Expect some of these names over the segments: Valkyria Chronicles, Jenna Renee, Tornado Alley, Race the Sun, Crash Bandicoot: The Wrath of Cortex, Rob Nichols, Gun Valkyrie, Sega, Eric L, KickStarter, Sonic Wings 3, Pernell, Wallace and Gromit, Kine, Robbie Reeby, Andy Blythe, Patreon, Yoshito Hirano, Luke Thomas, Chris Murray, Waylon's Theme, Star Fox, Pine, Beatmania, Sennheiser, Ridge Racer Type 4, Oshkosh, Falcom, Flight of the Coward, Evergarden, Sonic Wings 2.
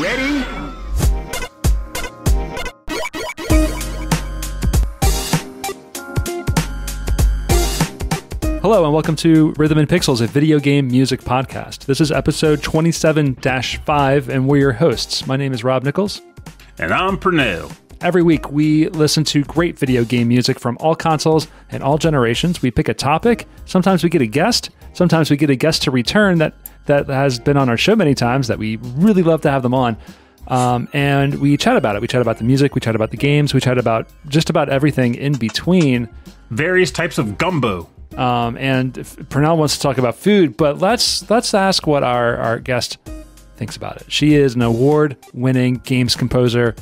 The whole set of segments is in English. Ready? Hello and welcome to Rhythm and Pixels, a video game music podcast. This is episode 27-5 and we're your hosts. My name is Rob Nichols. And I'm Pernell. Every week, we listen to great video game music from all consoles and all generations. We pick a topic. Sometimes we get a guest. Sometimes we get a guest to return that has been on our show many times that we really love to have them on. And we chat about it. We chat about the music. We chat about the games. We chat about just about everything in between. Various types of gumbo. And Pernell wants to talk about food, but let's ask what our guest thinks about it. She is an award-winning games composer,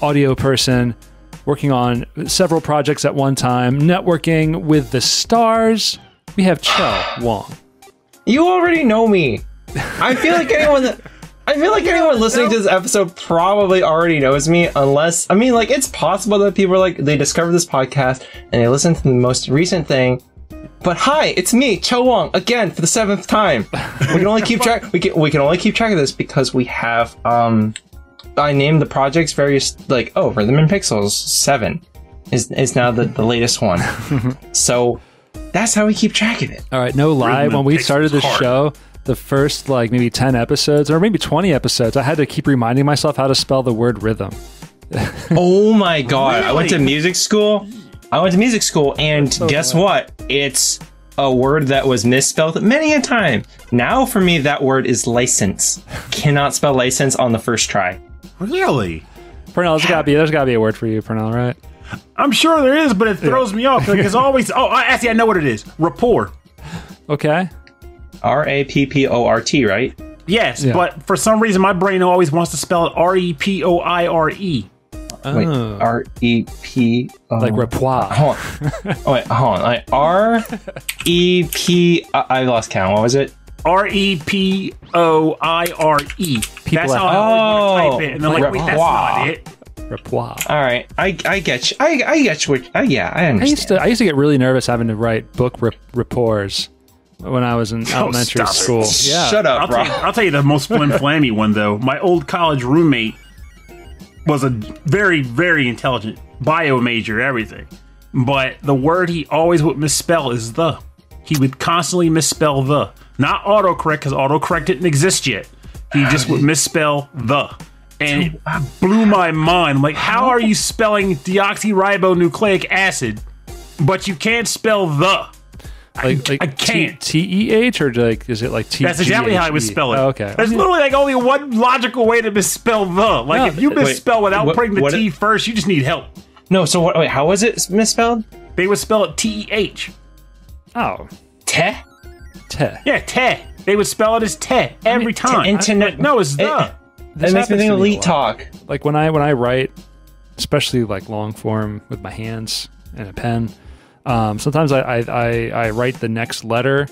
audio person, working on several projects at one time, networking with the stars. We have Chel Wong. You already know me. I feel like anyone listening to this episode probably already knows me, unless, I mean, like, it's possible that people are like, they discover this podcast and they listen to the most recent thing. But hi, it's me, Chel Wong, again for the 7th time. We can only keep track of this because we have I named the projects various, like, oh, Rhythm and Pixels 7 is now the latest one. So that's how we keep track of it. All right, no lie, when we started this show, the first, like, maybe 10 episodes or maybe 20 episodes, I had to keep reminding myself how to spell the word rhythm. Oh my god, really? I went to music school, and so guess what? It's a word that was misspelled many a time. Now for me, that word is license. Cannot spell license on the first try. Really? Pernell, there's gotta be a word for you, Pernell, right? I'm sure there is, but it throws me off. Like, it's always, I know what it is. Rapport. Okay. R-A-P-P-O-R-T, right? Yes, yeah. But for some reason, my brain always wants to spell it R-E-P-O-I-R-E. Oh. Wait, R-E-P... like repoir. Hold on. Like, R-E-P... I lost count. What was it? R-E-P-O-I-R-E. That's how I always want to type it. And they're like, wait, that's not it. Repoir. All right. I get you. I get you. Yeah, I understand. I used to get really nervous having to write book rapports when I was in elementary school. Yeah. Shut up, bro. I'll tell you the most flimflammy one, though. My old college roommate was a very, very intelligent bio major, everything. But the word he always would misspell is the. He would constantly misspell the. Not autocorrect, because autocorrect didn't exist yet. He just would misspell the. And it blew my mind. I'm like, how are you spelling deoxyribonucleic acid, but you can't spell the? Like I can't. T-E-H, or like, is it like T-G-H-E? That's exactly how I would spell it. Oh, okay. There's literally like only one logical way to misspell the. Like, no, if you misspell without putting the T first, you just need help. No, so what? Wait, how was it misspelled? They would spell it T-E-H. Oh. Te? Te. Yeah, te. They would spell it as te every time. Internet. No, it's the. That makes me think of elite talk. Like when I write, especially like long form with my hands and a pen, sometimes I write the next letter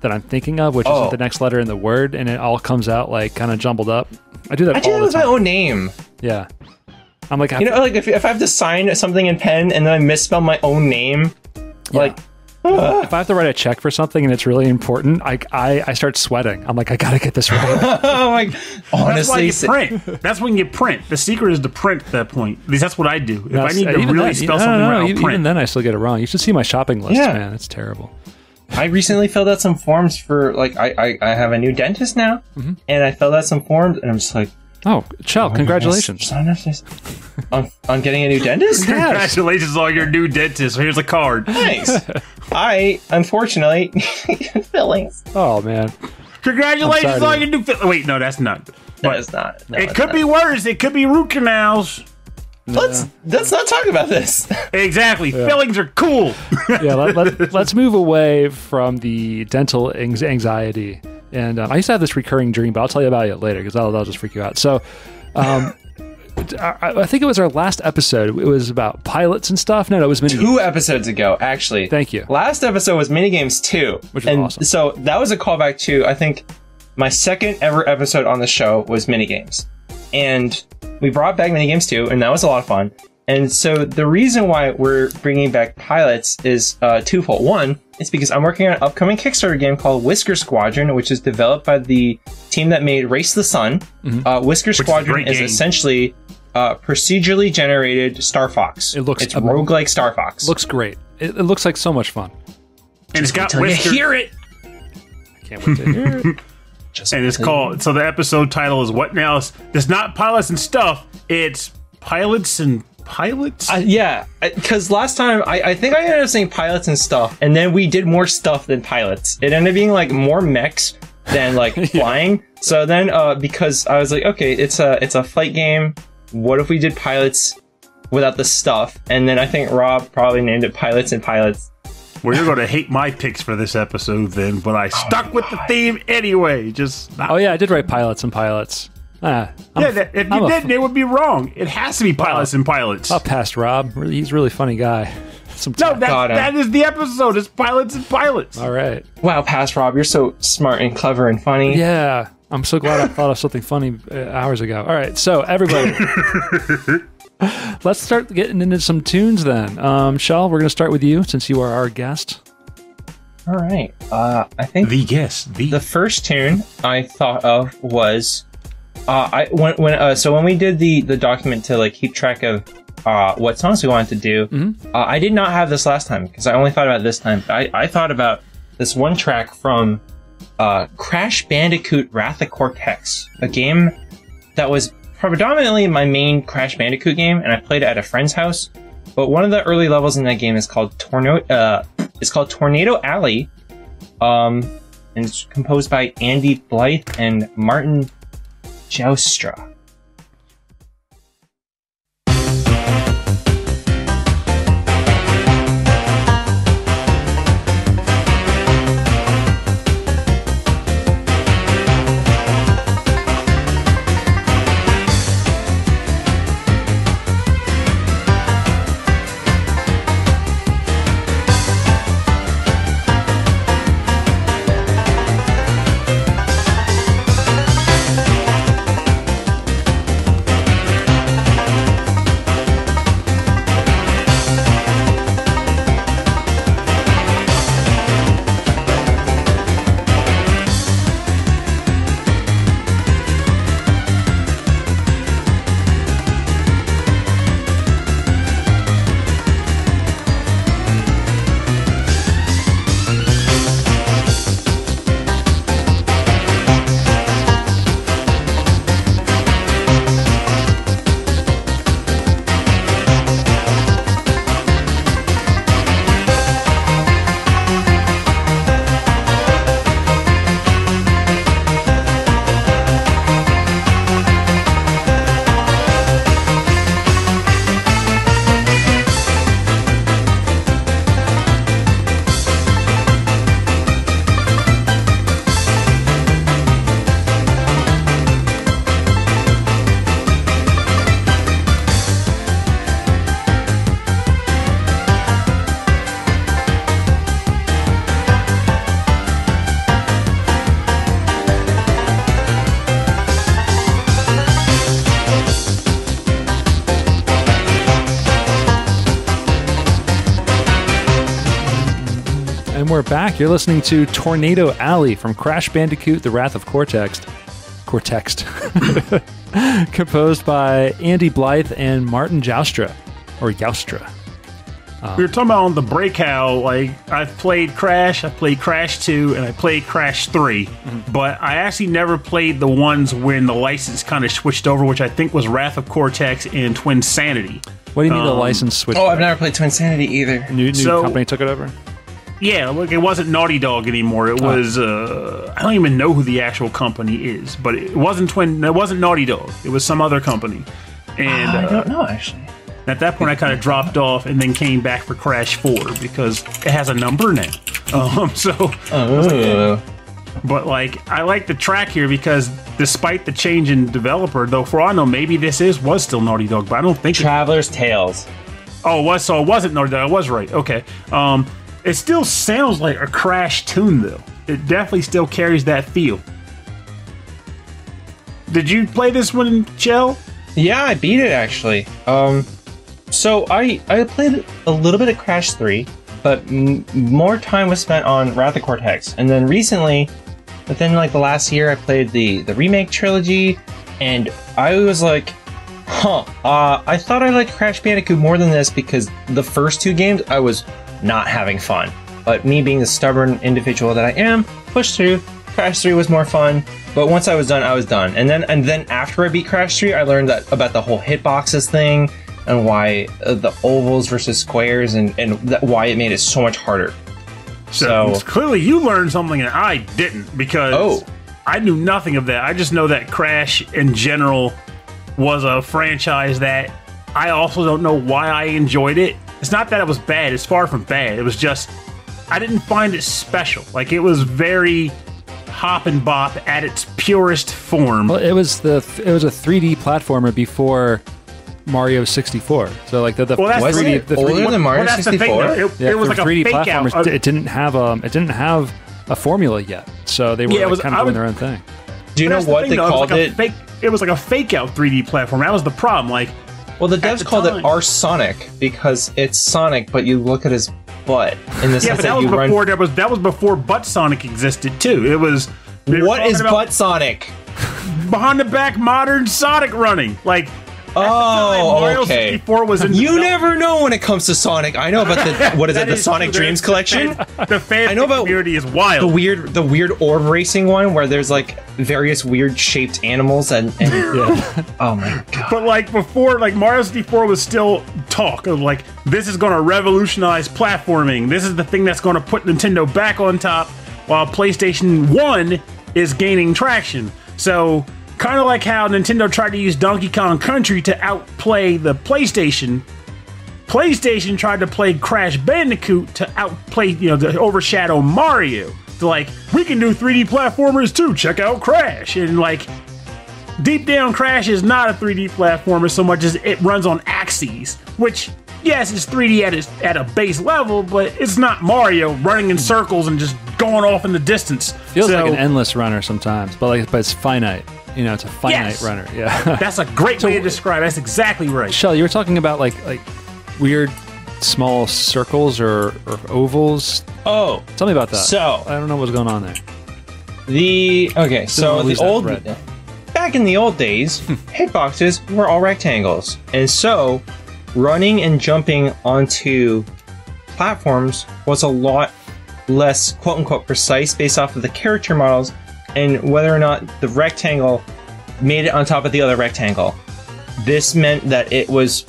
that I'm thinking of, which isn't the next letter in the word, and it all comes out like kind of jumbled up. I do that all the time. With my own name. Yeah, I'm like, if I have to sign something in pen and then I misspell my own name, yeah. Like. If I have to write a check for something and it's really important, I start sweating. I'm like, I gotta get this right. Like, honestly, that's why you print. That's when you print. The secret is to print at that point. At least that's what I do. If I need to really spell something right, I'll print. Even then, I still get it wrong. You should see my shopping list, man. It's terrible. I recently filled out some forms for, like, I have a new dentist now, and I filled out some forms, and I'm just like, oh, Chel, congratulations. On getting a new dentist? Yes. Congratulations on your new dentist. Here's a card. Thanks. I, unfortunately, fillings. Oh, man. Congratulations on your new fillings. Wait, no, that's not. No, it's not. No, it could be worse. It could be root canals. No. Let's not talk about this. Exactly. Yeah. Fillings are cool. Yeah, let's move away from the dental anxiety. And I used to have this recurring dream, but I'll tell you about it later because that'll just freak you out. So I think it was our last episode. It was about pilots and stuff. No, it was minigames. 2 episodes ago, actually. Thank you. Last episode was minigames 2. Which was awesome. So that was a callback to, I think, my second ever episode on the show was minigames. And we brought back minigames 2, and that was a lot of fun. And so the reason why we're bringing back pilots is twofold. One, it's because I'm working on an upcoming Kickstarter game called Whisker Squadron, which is developed by the team that made Race the Sun. Mm-hmm. Whisker Squadron is essentially procedurally generated Star Fox. It's roguelike Star Fox. Looks great. It looks like so much fun. And it's got Whisker. Hear it! I can't wait to hear it. And it's called, so the episode title is what now? It's not pilots and stuff. It's pilots and pilots? Yeah, because last time I think I ended up saying pilots and stuff, and then we did more stuff than pilots. It ended up being like more mechs than like flying. So then because I was like, okay, it's a flight game. What if we did pilots without the stuff? And then I think Rob probably named it Pilots and Pilots. Well, you're going to hate my picks for this episode then, but I stuck with the theme anyway. Just not. Oh yeah, I did write Pilots and Pilots. If you didn't, it would be wrong. It has to be Pilots and Pilots. I'll pass Rob. He's a really funny guy. Sometimes. No, that is the episode. It's Pilots and Pilots. All right. Wow, pass Rob. You're so smart and clever and funny. Yeah. I'm so glad I thought of something funny hours ago. All right. So, everybody. Let's start getting into some tunes then. Chel, we're going to start with you since you are our guest. All right. I think the first tune I thought of was when we did the document to like keep track of what songs we wanted to do. Mm-hmm. I did not have this last time because I only thought about it this time. I thought about this one track from Crash Bandicoot: Wrath of Cortex, a game that was predominantly my main Crash Bandicoot game, and I played it at a friend's house. But one of the early levels in that game is called Tornado Alley, and it's composed by Andy Blythe and Martin Joustra. We're back. You're listening to Tornado Alley from Crash Bandicoot: The Wrath of Cortex. Composed by Andy Blythe and Martin Joustra, or Joustra. We were talking about on the break how like I've played Crash, I played Crash 2, and I played Crash 3, mm-hmm. but I actually never played the ones when the license kind of switched over, which I think was Wrath of Cortex and Twin Sanity. What do you mean the license switched? Oh, I've never played Twin Sanity either. New company took it over. Yeah, look, it wasn't Naughty Dog anymore. It was I don't even know who the actual company is, but it wasn't Naughty Dog. It was some other company. And I don't know actually. At that point, I kind of dropped off and then came back for Crash 4 because it has a number now. But like, I like the track here because despite the change in developer, though, for all I know, maybe this was still Naughty Dog, but I don't think Traveler's Tales. Oh, it was, so it wasn't Naughty Dog. I was right. Okay. It still sounds like a Crash tune, though. It definitely still carries that feel. Did you play this one, Chel? Yeah, I beat it, actually. So I played a little bit of Crash 3, but more time was spent on Wrath of Cortex. And then recently, within like the last year, I played the remake trilogy, and I was like, I thought I liked Crash Bandicoot more than this, because the first two games I was not having fun. But me being the stubborn individual that I am, pushed through. Crash 3 was more fun, but once I was done, I was done. And then after I beat Crash 3, I learned that about the whole hitboxes thing, and why the ovals versus squares, and why it made it so much harder. So clearly you learned something that I didn't, because I knew nothing of that. I just know that Crash in general was a franchise that I also don't know why I enjoyed it. It's not that it was bad. It's far from bad. It was just, I didn't find it special. Like, it was very hop and bop at its purest form. Well, it was a 3D platformer before Mario 64. So like the 3D platformers. It didn't have a formula yet. So they were kind of doing their own thing. Do you know what they called it? It was like a fake out 3D platform. That was the problem. Like, well, the devs called it R-Sonic because it's Sonic, but you look at his butt in the sense that was before Butt Sonic existed too. It was what is Butt Sonic? Behind the back modern Sonic running. Like, Mario 64 was in. You never know when it comes to Sonic. I know about the the Sonic Dreams collection. The fan I know about community is wild. The weird orb racing one where there's like various weird shaped animals and oh my god. But like before, like Mario 64 was still talk of like, this is gonna revolutionize platforming. This is the thing that's gonna put Nintendo back on top, while PlayStation 1 is gaining traction. So kind of like how Nintendo tried to use Donkey Kong Country to outplay the PlayStation. PlayStation tried to play Crash Bandicoot to outplay, to overshadow Mario. To like, we can do 3D platformers too, check out Crash. And like, deep down Crash is not a 3D platformer so much as it runs on axes. Which, yes, it's 3D at a base level, but it's not Mario running in circles and just going off in the distance. Feels like an endless runner sometimes, but it's finite. It's a finite runner. Yeah, that's a great way to describe it. That's exactly right. Chel, you were talking about like weird small circles or ovals. Oh, tell me about that. So I don't know what's going on there. Back in the old days, hitboxes were all rectangles, and so running and jumping onto platforms was a lot less quote unquote precise based off of the character models. And whether or not the rectangle made it on top of the other rectangle. This meant that it was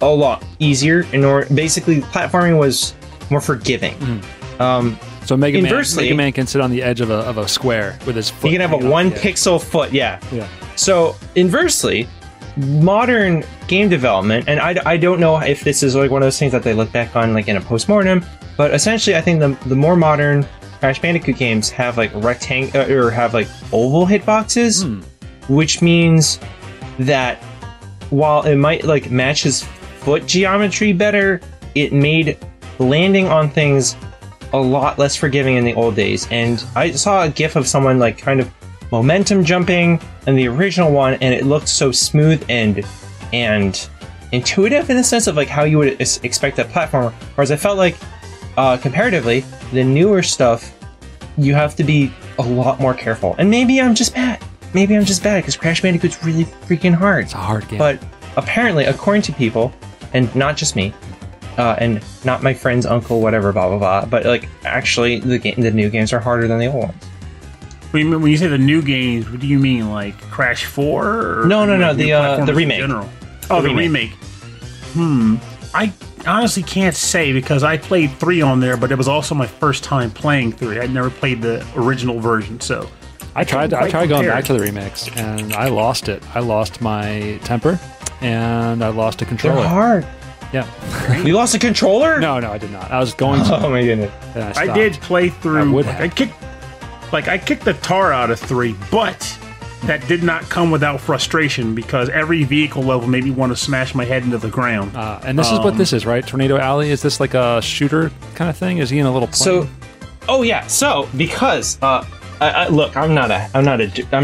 a lot easier, and basically platforming was more forgiving. Mm. So Mega Man can sit on the edge of a square with his foot. He can have a one-pixel foot, yeah. So inversely, modern game development, and I don't know if this is like one of those things that they look back on like in a postmortem, but essentially I think the more modern Crash Bandicoot games have like oval hitboxes, which means that while it might like match his foot geometry better, it made landing on things a lot less forgiving in the old days. And I saw a GIF of someone like kind of momentum jumping in the original one, and it looked so smooth and intuitive in the sense of like how you would expect a platformer. Whereas I felt like comparatively, the newer stuff, you have to be a lot more careful. And maybe I'm just bad. Because Crash Bandicoot's really freaking hard. It's a hard game. But apparently, according to people, and not just me, and not my friend's uncle, whatever, blah, blah, blah, but like actually the new games are harder than the old ones. When you say the new games, what do you mean? Like Crash 4? Or no, the remake. Oh, the remake. I honestly can't say because I played 3 on there, but it was also my first time playing 3. I'd never played the original version, so I tried going back to the remakes, and I lost it. I lost my temper, and I lost a controller. They're hard. Yeah. You lost a controller? No, I did not. I was going to. Oh my goodness. I did play through. I kicked the tar out of 3, but that did not come without frustration because every vehicle level made me want to smash my head into the ground. And this is what this is, right? Tornado Alley? Is this like a shooter kind of thing? Is he in a little plane? So because I'm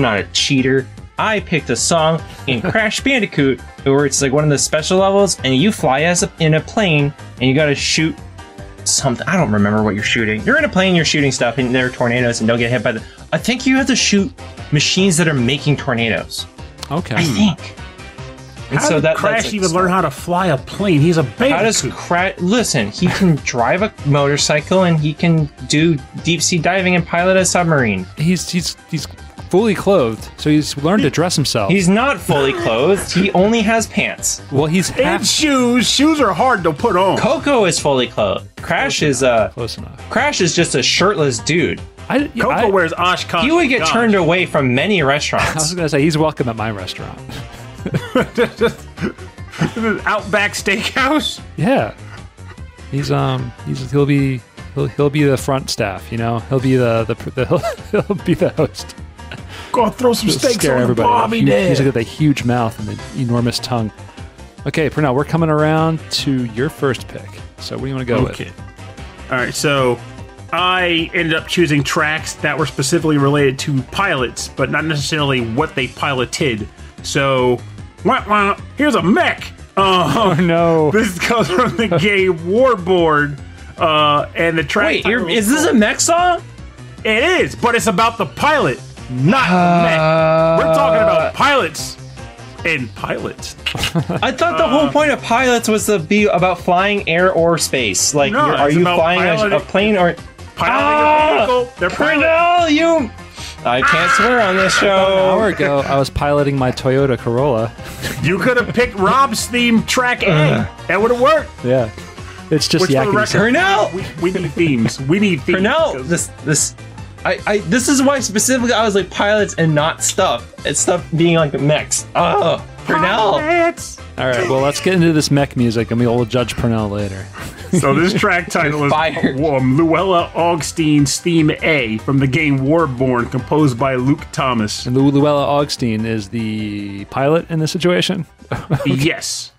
not a cheater. I picked a song in Crash Bandicoot where it's like one of the special levels and you fly as in a plane and you gotta shoot something. I don't remember what you're shooting. You're in a plane, you're shooting stuff, and there are tornadoes and don't get hit by the... I think you have to shoot machines that are making tornadoes. Okay. I think. And how so did Crash even learn how to fly a plane? He's a bandicoot. How does Crash... Listen, he can drive a motorcycle and he can do deep-sea diving and pilot a submarine. He's fully clothed, so he's learned to dress himself. He's not fully clothed. He only has pants. Well, he's half... And shoes. Shoes are hard to put on. Coco is fully clothed. Crash is a... Close enough. Crash is just a shirtless dude. Coco wears Oshkosh. He would get turned away from many restaurants. I was going to say, he's welcome at my restaurant. Outback Steakhouse. Yeah, he'll be the front staff. You know, he'll be he'll be the host. Go throw some steaks on everybody. Bobby there. He's got the huge mouth and the enormous tongue. Okay, Pernell, we're coming around to your first pick. So what do you want to go with? All right, so I ended up choosing tracks that were specifically related to pilots, but not necessarily what they piloted. So, wah-wah, here's a mech! Oh no. This comes from the game Warborn, and the track... Wait, is this a mech song? It is, but it's about the pilot, not the mech. We're talking about pilots and pilots. I thought the whole point of pilots was to be about flying air or space. Like, no, are you flying a plane or... Piloting a vehicle. They're pilots. You... I can't swear on this show. About an hour ago, I was piloting my Toyota Corolla. You could have picked Rob's theme track A. That would have worked. Yeah. It's just yakety. Pernell! We need themes. We need themes. Pernell, this is why specifically I was like pilots and not stuff. It's stuff being like mechs. Oh, Pernell. Pilots. All right, well, let's get into this mech music, and we'll judge Pernell later. So this track title is Luella Augustein's Theme A from the game Warborn, composed by Luke Thomas. And Luella Augustine is the pilot in this situation? Yes.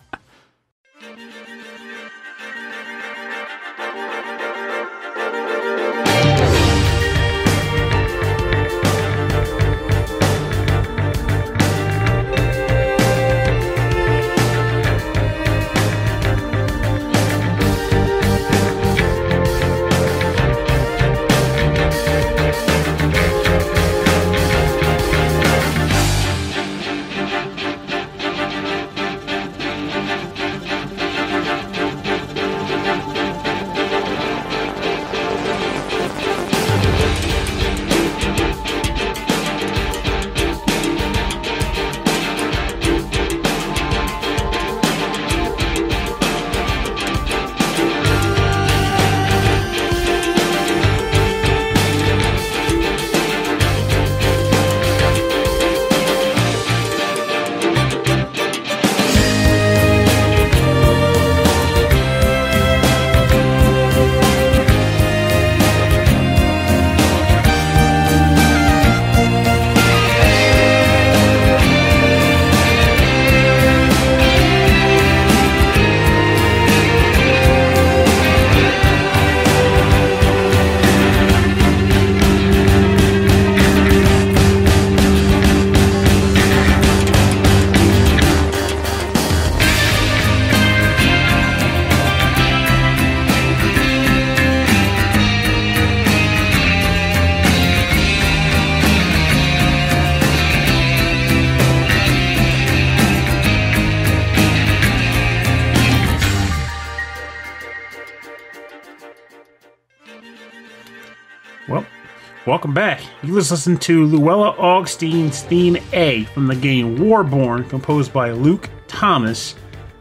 Welcome back. You just listened to Luella Augustein's Theme A from the game Warborn, composed by Luke Thomas.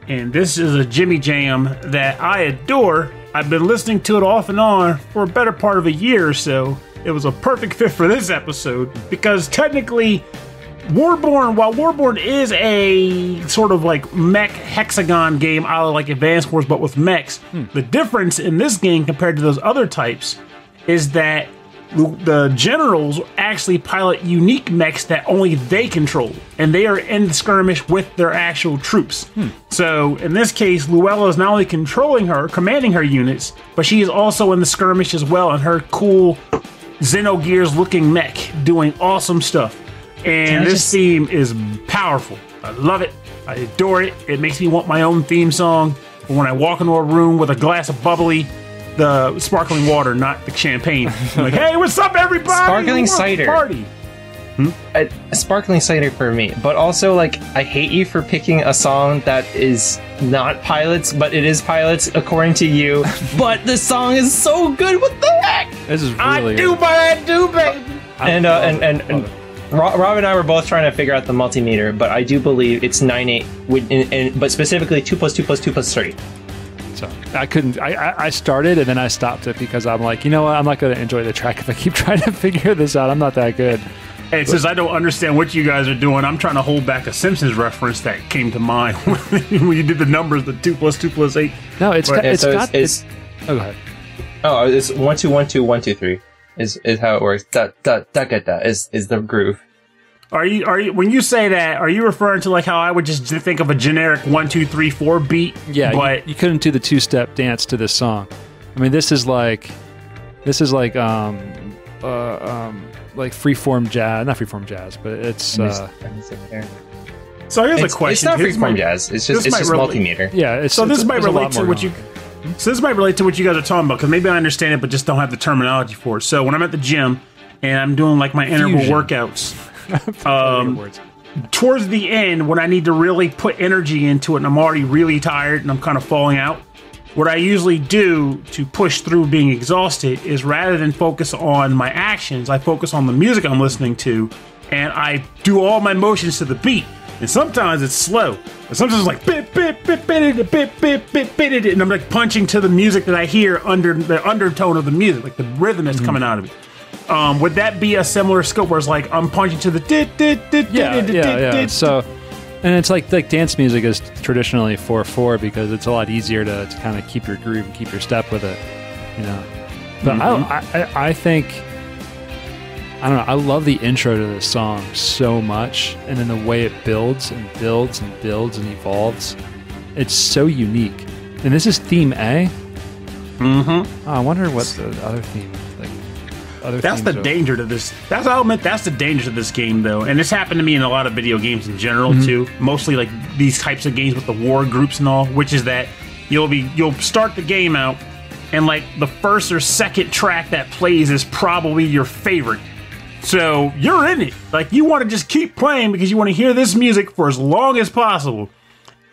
And this is a Jimmy Jam that I adore. I've been listening to it off and on for a better part of a year or so. It was a perfect fit for this episode because technically Warborn, while Warborn is a sort of like mech hexagon game, a la like Advance Wars, but with mechs, the difference in this game compared to those other types is that the generals actually pilot unique mechs that only they control, and they are in the skirmish with their actual troops. So in this case, Luella is not only commanding her units, but she is also in the skirmish as well in her cool Xenogears looking mech doing awesome stuff. And this theme is powerful. I love it. I adore it. It makes me want my own theme song. But when I walk into a room with a glass of bubbly, the sparkling water, not the champagne. I'm like, hey, what's up, everybody? Sparkling cider. Party. Hmm? A sparkling cider for me, but also like I hate you for picking a song that is not Pilots, but it is Pilots according to you. But the song is so good. What the heck? This is really I do, baby. Rob and I were both trying to figure out the multimeter, but I do believe it's 9/8. But specifically 2 + 2 + 2 + 3. So I couldn't. I started and then I stopped it because I'm like, you know what? I'm not going to enjoy the track if I keep trying to figure this out. I'm not that good. It says, I don't understand what you guys are doing. I'm trying to hold back a Simpsons reference that came to mind when you did the numbers, the 2 + 2 + 8. No, it's right. Oh, go ahead. Oh, it's 1 2 1 2 1 2 3 is how it works. Is the groove. Are you when you say that, are you referring to like how I would just think of a generic 1 2 3 4 beat? Yeah, but you couldn't do the two-step dance to this song. I mean, this is like like freeform jazz, not freeform jazz, but it's. So here's a question. It's not freeform jazz. It's just multimeter. Yeah. So this might relate to what you guys are talking about, because maybe I understand it, but just don't have the terminology for it. So when I'm at the gym and I'm doing like my interval workouts, towards the end when I need to really put energy into it, and I'm already really tired and I'm kind of falling out, what I usually do to push through being exhausted is rather than focus on my actions, I focus on the music I'm listening to, and I do all my motions to the beat. And sometimes it's slow, and sometimes it's like bit bit bit bit bit bit bit bit, and I'm like punching to the music that I hear under the undertone of the music, like the rhythm that's coming out of it. Would that be a similar scope where it's like I'm punching to the yeah? So. And it's like dance music is traditionally 4/4 because it's a lot easier to kind of keep your groove and keep your step with it, you know. But I don't know. I love the intro to this song so much, and then the way it builds and builds and builds and evolves. It's so unique. And this is theme A. Mm-hmm. Oh, I wonder what the other theme is like. That's the danger to this. I'll admit, that's the danger to this game, though. And this happened to me in a lot of video games in general, too. Mostly like these types of games with the war groups and all, which is that you'll start the game out, and like the first or second track that plays is probably your favorite. So you're in it. Like you want to just keep playing because you want to hear this music for as long as possible.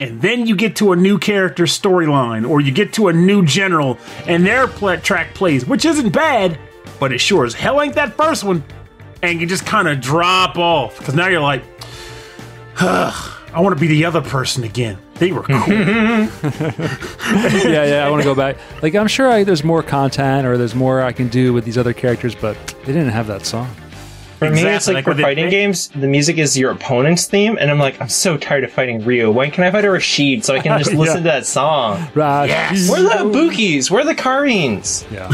And then you get to a new character storyline, or you get to a new general, and their track plays, which isn't bad. But it sure as hell ain't that first one. And you just kind of drop off. Because now you're like, I want to be the other person again. They were cool. Yeah, I want to go back. Like, I'm sure there's more content or there's more I can do with these other characters, but they didn't have that song. For me, it's like for fighting games, the music is your opponent's theme. And I'm like, I'm so tired of fighting Ryu. When can I fight a Rashid so I can just listen to that song? Yes. Where are the Bukis? Where are the Karins? Yeah.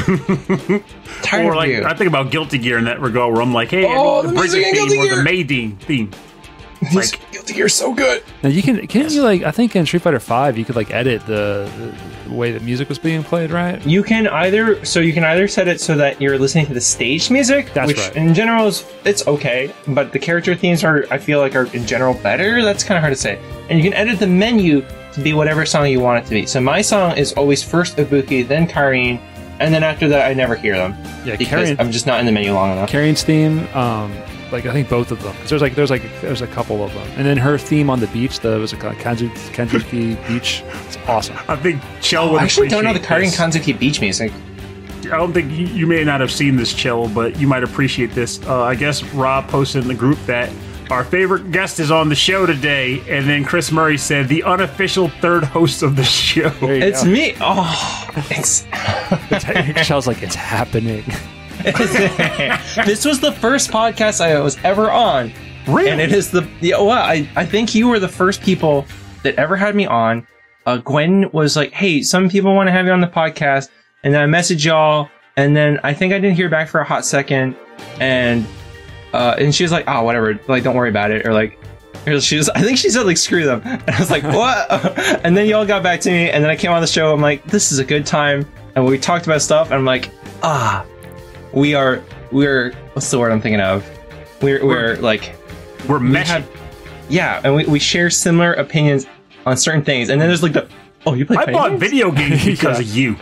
Tired of you. I think about Guilty Gear in that regard where I'm like, hey, I need the Bridget theme or the Maydean theme. Like, Guilty Gear is so good. Now you can you like, I think in Street Fighter V, you could like edit the way that music was being played, right? You can either, set it so that you're listening to the stage music, which in general it's okay, but the character themes I feel like are in general better. That's kind of hard to say. And you can edit the menu to be whatever song you want it to be. So my song is always first Ibuki, then Karin, and then after that I never hear them. Yeah, because I'm just not in the menu long enough. Karin's theme, like I think both of them, because there's a couple of them, and then her theme on the beach, though, was a Kanzuki beach. It's awesome. I think Chel would actually don't know the Karin Kanzuki beach music. I don't think you may not have seen this, Chel, but you might appreciate this. I guess Rob posted in the group that our favorite guest is on the show today, and then Chris Murray said the unofficial third host of the show. It's me. Oh, it's Chel's like, it's happening. This was the first podcast I was ever on. Really? And it is I think you were the first people that ever had me on. Gwen was like, hey, some people want to have you on the podcast. And then I messaged y'all. And then I think I didn't hear back for a hot second. And she was like, oh, whatever. Like, don't worry about it. Or like, I think she said like, screw them. And I was like, what? And then y'all got back to me. And then I came on the show. I'm like, this is a good time. And we talked about stuff. And I'm like, We are what's the word I'm thinking of? We're like We're meshing. Yeah, and we share similar opinions on certain things. And then there's like the, oh, you play I bought video games because of you.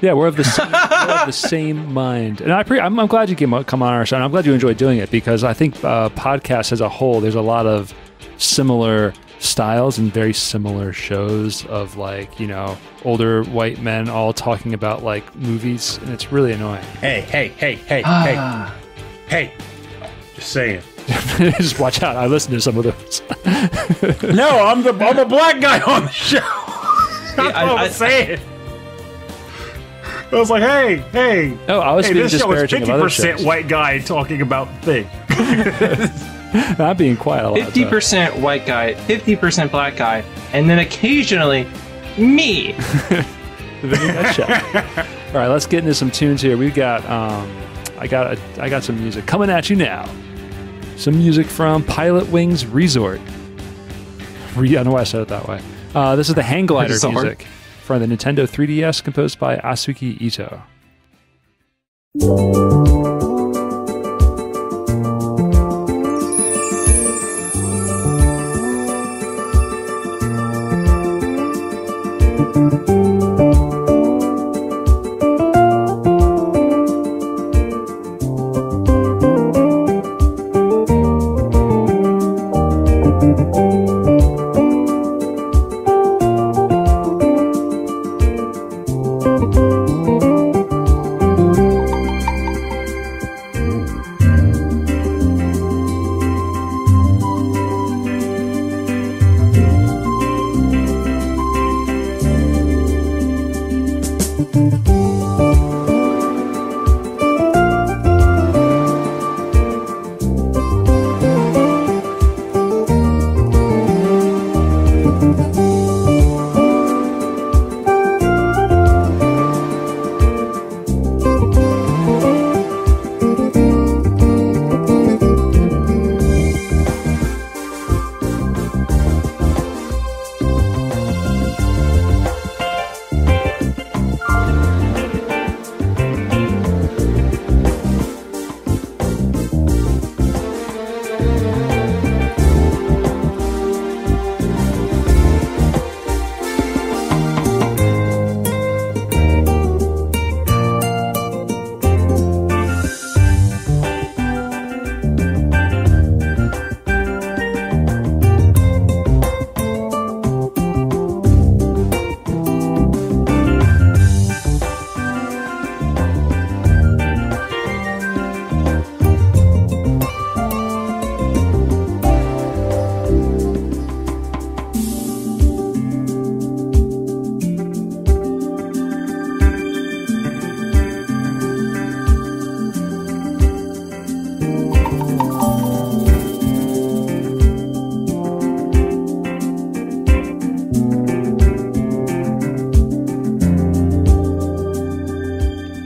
Yeah, we're of the same, mind. And I'm glad you came on, our show, and I'm glad you enjoyed doing it, because I think podcasts as a whole, there's a lot of similar styles and very similar shows of, like, you know, older white men all talking about, like, movies, and it's really annoying. Hey. Just saying. Just watch out. I listen to some of those. No, I'm a black guy on the show. I was like, hey. Oh, I was being disparaging of other shows. This show is 50% white guy talking about things. I'm being quiet a lot. 50% white guy, 50% black guy, and then occasionally me. All right, let's get into some tunes here. We've got, I got some music coming at you now. Some music from Pilotwings Resort. I don't know why I said it that way. This is the hang glider music from the Nintendo 3DS, composed by Asuka Ito.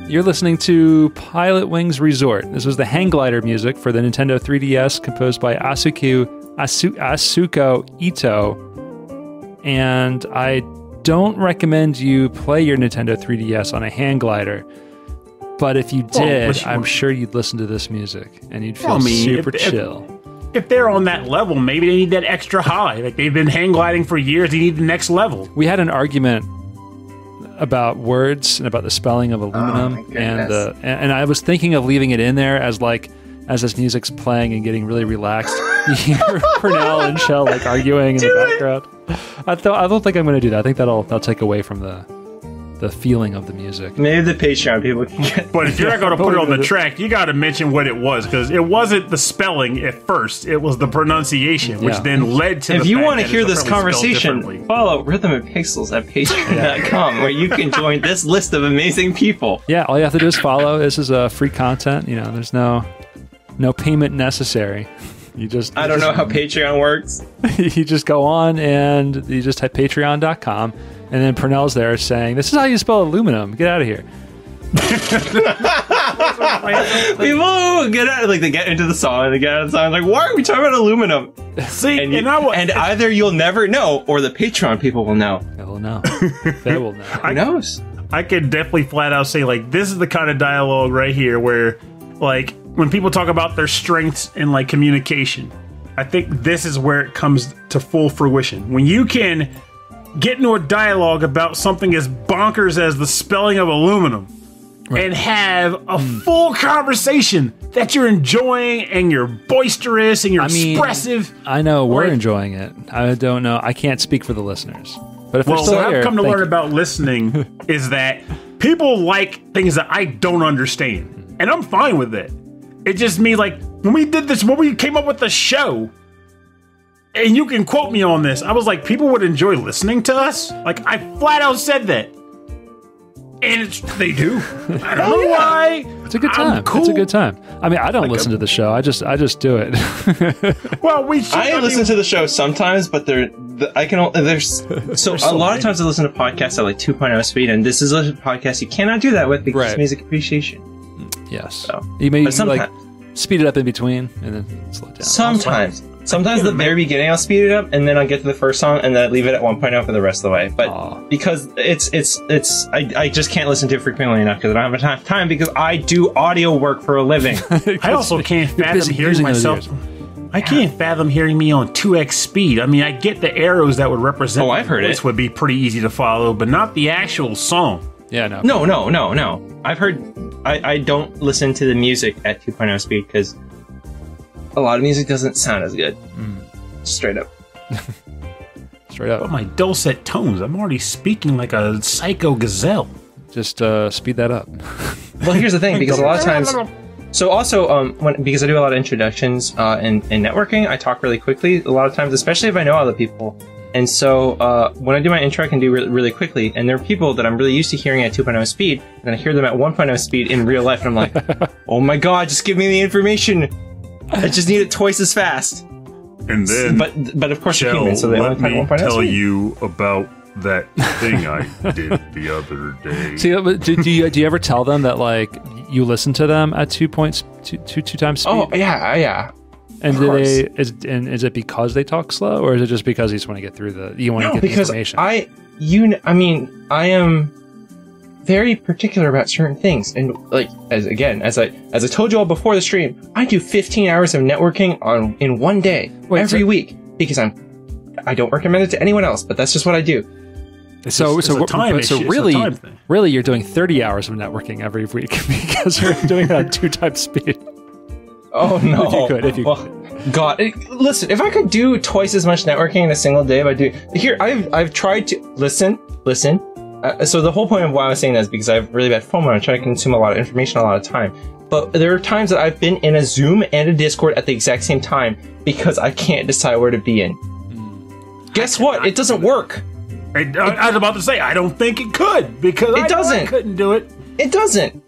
You're listening to Pilotwings Resort. This was the hang glider music for the Nintendo 3DS, composed by Asuka Ito. And I don't recommend you play your Nintendo 3DS on a hang glider, but if you did, I'm sure you'd listen to this music and you'd feel super chill. If they're on that level, maybe they need that extra high. Like, they've been hang gliding for years, they need the next level. We had an argument about words and about the spelling of aluminum, and I was thinking of leaving it in there as, like, as this music's playing and getting really relaxed. You hear Purnell and Chel, like, arguing in the background. I don't think I'm going to do that. I think that'll take away from the feeling of the music. Maybe the Patreon people can get. But if you're not going to put it on the track, you got to mention what it was, because it wasn't the spelling at first. It was the pronunciation, which then led to. If you want to hear this conversation, follow Rhythm and Pixels at Patreon.com, where you can join this list of amazing people. Yeah, all you have to do is follow. This is free content. You know, there's no payment necessary. You just I don't know how Patreon works. You just go on and you just type Patreon.com. And then Purnell's there saying, "This is how you spell aluminum. Get out of here." People get out, like, they get into the song and they get out of the song, like, "Why are we talking about aluminum?" See, and either you'll never know, or the Patreon people will know. They will know. They will know. Who knows? I could definitely flat out say, like, this is the kind of dialogue right here where, like, when people talk about their strengths in, like, communication, I think this is where it comes to full fruition. When you can get into a dialogue about something as bonkers as the spelling of aluminum, right, and have a full conversation that you're enjoying and you're boisterous and you're expressive. I know we're enjoying it. I don't know. I can't speak for the listeners. But if well, what I've come to learn about listening is that people like things that I don't understand, and I'm fine with it. It just means, like, when we did this, when we came up with the show, and you can quote me on this, I was like, people would enjoy listening to us. Like, I flat out said that. And it's, they do. I don't know why. It's a good time. Cool. It's a good time. I mean, I don't listen to the show. I just do it. Well, I listen to the show sometimes, but a lot of times I listen to podcasts at like 2.0 speed, and this is a podcast you cannot do that with because it's music appreciation. Yes. So, you may like speed it up in between and then slow it down. Sometimes the very beginning I'll speed it up and then I'll get to the first song and then I leave it at 1.0 for the rest of the way. But because I just can't listen to it frequently enough because I don't have enough time because I do audio work for a living. I also can't fathom hearing myself. I can't fathom hearing me on 2x speed. I mean, I get the arrows that would represent this would be pretty easy to follow, but not the actual song. Yeah, no. I've heard. I don't listen to the music at 2.0 speed because a lot of music doesn't sound as good. Straight up. But my dulcet tones. I'm already speaking like a psycho gazelle. Just speed that up. Well, here's the thing, because a lot of times. So also, because I do a lot of introductions in networking, I talk really quickly a lot of times, especially if I know other people. And so when I do my intro, I can do really quickly. And there are people that I'm really used to hearing at 2.0 speed, and then I hear them at 1.0 speed in real life, and I'm like, oh my god, just give me the information. I just need it twice as fast. And then, but of course, you're human, so they only talk 1.0 speed. Let me tell you about that thing I did the other day. See, do you ever tell them that, like, you listen to them at two times speed? Oh yeah, yeah. And is it because they talk slow, or is it just because you just want to get through the information? I am very particular about certain things, and like as I told you all before the stream, I do 15 hours of networking in one day every week because I don't recommend it to anyone else, but that's just what I do. So really, you're doing 30 hours of networking every week because you're doing that at 2x speed. Oh no! If you could. God, listen. If I could do twice as much networking in a single day, I've tried to listen. So the whole point of why I was saying that is because I have really bad FOMO. I try to consume a lot of information, a lot of time. But there are times that I've been in a Zoom and a Discord at the exact same time because I can't decide where to be in. Guess what? It doesn't work. I was about to say I don't think it could because I couldn't do it. It doesn't.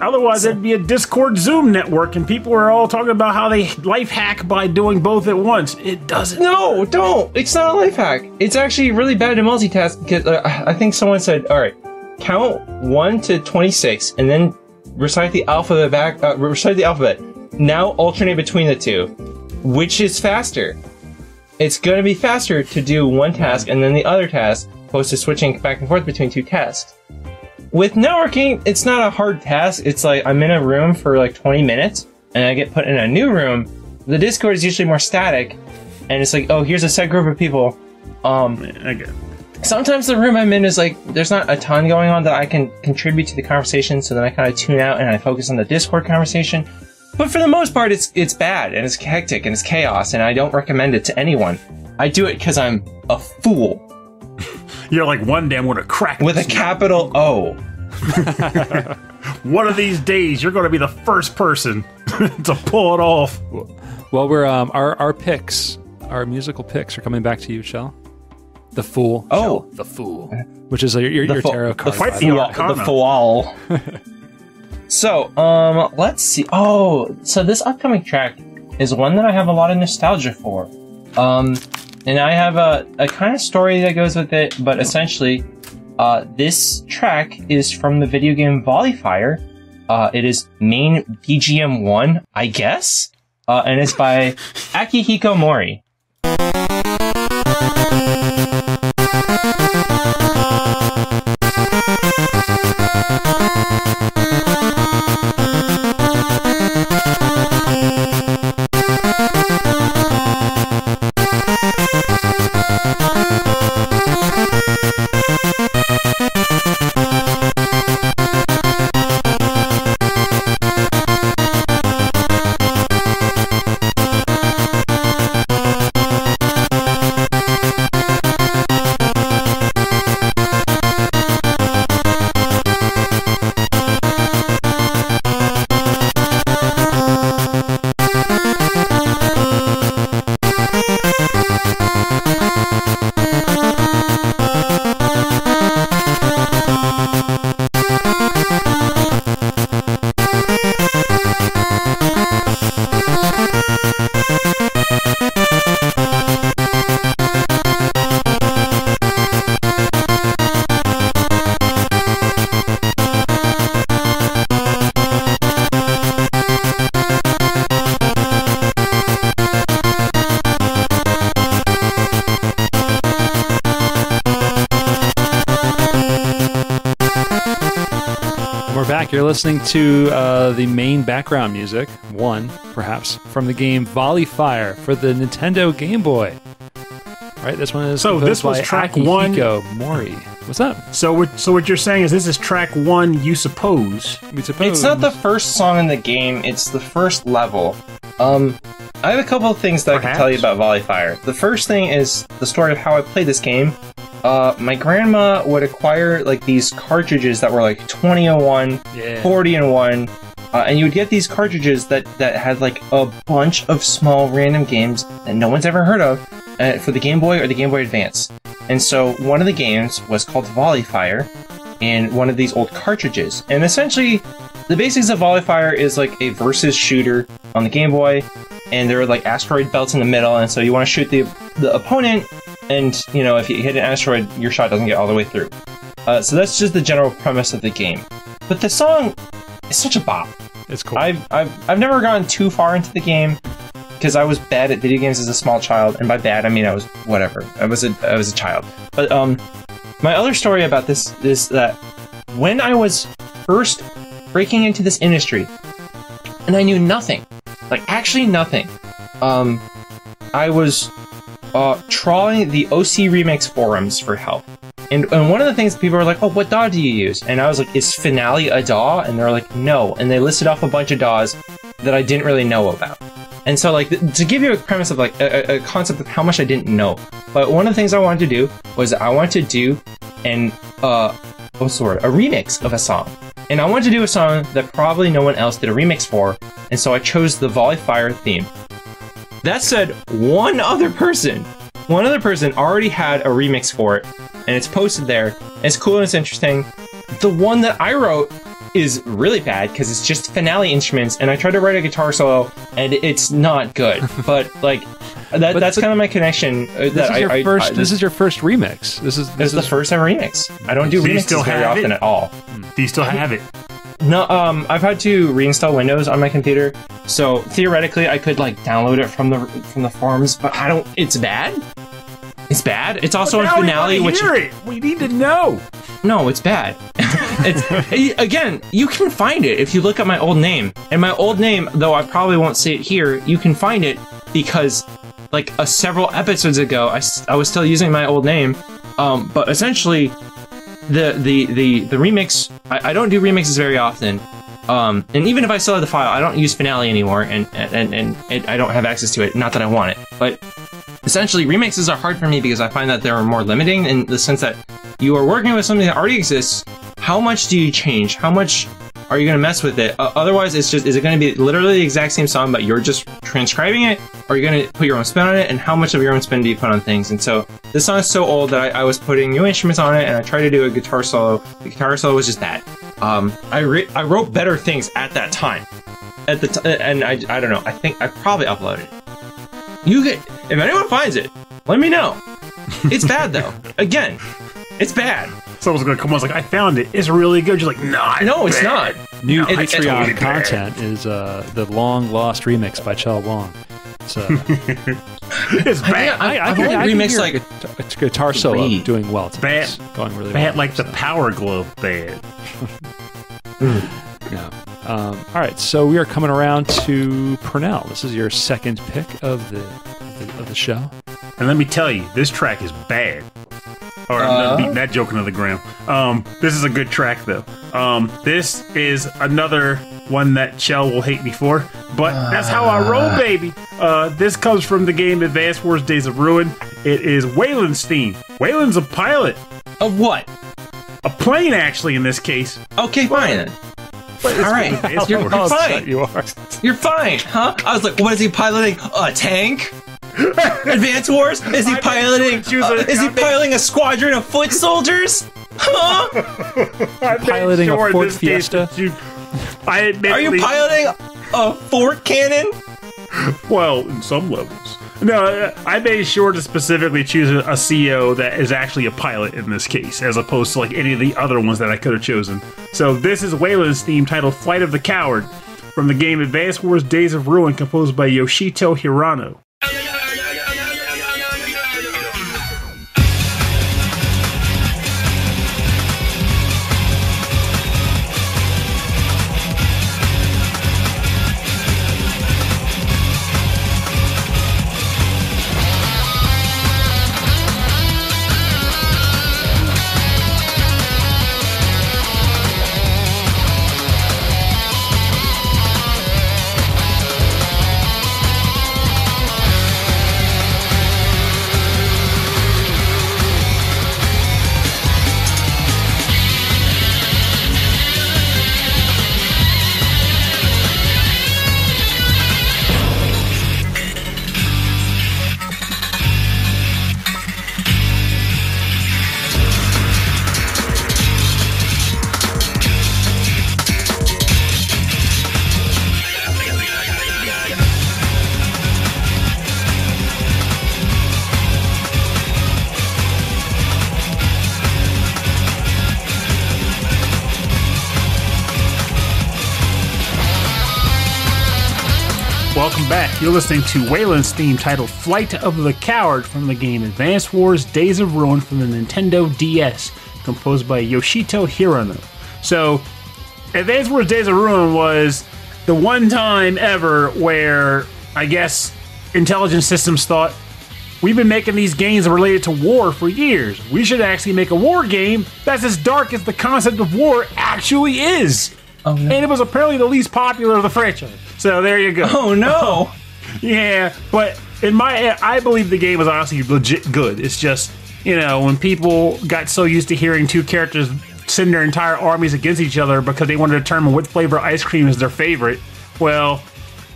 Otherwise, there'd be a Discord Zoom network, and people are all talking about how they life hack by doing both at once. It doesn't. No, don't. It's not a life hack. It's actually really bad to multitask because I think someone said, "All right, count 1 to 26, and then recite the alphabet back. Recite the alphabet. Now alternate between the two. Which is faster? It's going to be faster to do one task and then the other task, opposed to switching back and forth between two tasks." With networking, it's not a hard task. It's like I'm in a room for like 20 minutes and I get put in a new room. The Discord is usually more static and it's like, oh, here's a set group of people. Sometimes the room I'm in is like, there's not a ton going on that I can contribute to the conversation. So then I kind of tune out and I focus on the Discord conversation. But for the most part, it's bad and it's hectic and it's chaos and I don't recommend it to anyone. I do it because I'm a fool. You're like, one day I'm going to crack with a capital O. One of these days, you're going to be the first person to pull it off. Well, we're our musical picks are coming back to you, Chel. The Fool. Oh, Chel, the Fool, which is your tarot card. The Fool. So, let's see. Oh, so this upcoming track is one that I have a lot of nostalgia for. And I have a kind of story that goes with it, but essentially, this track is from the video game VOLLEYFIRE. It is main BGM 1, I guess? And it's by Akihiko Mori. back. You're listening to the main background music, one perhaps, from the game VOLLEYFIRE for the Nintendo Game Boy. Right, this one is so. This was track Akihiko Mori. What's up? So what you're saying is this is track one. You suppose? We suppose. It's not the first song in the game. It's the first level. I have a couple of things that I can tell you about VOLLEYFIRE. The first thing is the story of how I played this game. My grandma would acquire like these cartridges that were like 20-in-1, 40-in-1, and you would get these cartridges that had like a bunch of small random games that no one's ever heard of. For the Game Boy or the Game Boy Advance. And so one of the games was called VOLLEYFIRE in one of these old cartridges. And essentially, the basics of VOLLEYFIRE is like a versus shooter on the Game Boy, and there are like asteroid belts in the middle, and so you want to shoot the opponent, and you know, if you hit an asteroid, your shot doesn't get all the way through. So that's just the general premise of the game. But the song is such a bop. It's cool. I've never gotten too far into the game, because I was bad at video games as a small child, and by bad I mean I was whatever. I was a child. But my other story about this is that when I was first breaking into this industry, and I knew nothing, like actually nothing, I was trawling the OC Remix forums for help. And one of the things people were like, oh, what DAW do you use? And I was like, is Finale a DAW? And they're like, no. And they listed off a bunch of DAWs that I didn't really know about. And so, like, to give you a premise of, like, a concept of how much I didn't know, but one of the things I wanted to do was I wanted to do a remix of a song. And I wanted to do a song that probably no one else did a remix for, and so I chose the VOLLEYFIRE theme. That said, one other person already had a remix for it, and it's posted there, and it's cool and it's interesting. The one that I wrote is really bad because it's just Finale instruments, and I tried to write a guitar solo, and it's not good. But like, that's kind of my connection. This is your first remix. This is the first ever remix. I don't do remixes very often at all. Do you still have it? No. I've had to reinstall Windows on my computer, so theoretically I could like download it from the forums, but I don't. It's bad. It's bad. It's also on Finale, which we need to know. No, it's bad. Again, you can find it if you look at my old name. And my old name, though I probably won't say it here, you can find it because, like, several episodes ago, I was still using my old name. But essentially, the remix, I don't do remixes very often. And even if I still have the file, I don't use Finale anymore, and I don't have access to it. Not that I want it, but essentially, remixes are hard for me because I find that they're more limiting in the sense that you are working with something that already exists. How much do you change? How much are you going to mess with it? Otherwise, it's just, is it going to be literally the exact same song, but you're just transcribing it? Or are you going to put your own spin on it? And how much of your own spin do you put on things? And so this song is so old that I was putting new instruments on it, and I tried to do a guitar solo. The guitar solo was just that. I wrote better things at that time. And I don't know. I think I probably uploaded it. If anyone finds it, let me know. It's bad, though. Again, it's bad. Someone's gonna come on, like, I found it. It's really good. You're like, no, it's not. New Patreon content is the long lost remix by Chel Wong. So it's bad. I remix like a guitar solo doing well. Bad, going really bad, like the Power Glove band. Yeah. All right, so we are coming around to Purnell. This is your second pick of the show. And let me tell you, this track is bad. Or I'm not beating that joke into the ground. This is a good track, though. This is another one that Chel will hate me for, but that's how I roll, baby. This comes from the game Advance Wars: Days of Ruin. It is Waylon's Theme. Waylon's a pilot. Of what? A plane, actually, in this case. Okay, fine. All right. You're fine. You are. You're fine, huh? I was like, what is he piloting? A tank? Advance Wars? Is he piloting? Is he piloting a squadron of foot soldiers? Huh? Piloting a Ford Fiesta? Are you piloting a Ford cannon? Well, in some levels. No, I made sure to specifically choose a CO that is actually a pilot in this case, as opposed to like any of the other ones that I could have chosen. So this is Waylon's Theme, titled "Flight of the Coward," from the game Advance Wars: Days of Ruin, composed by Yoshito Hirano. welcome back. You're listening to Waylon's Theme, titled Flight of the Coward, from the game Advance Wars: Days of Ruin from the Nintendo DS, composed by Yoshito Hirano. So, Advance Wars: Days of Ruin was the one time ever where, I guess, intelligence systems thought, we've been making these games related to war for years. We should actually make a war game that's as dark as the concept of war actually is. Oh, no. And it was apparently the least popular of the franchise. So there you go. Oh, no. Yeah, but I believe the game was honestly legit good. It's just, you know, when people got so used to hearing two characters send their entire armies against each other because they wanted to determine what flavor ice cream is their favorite, well,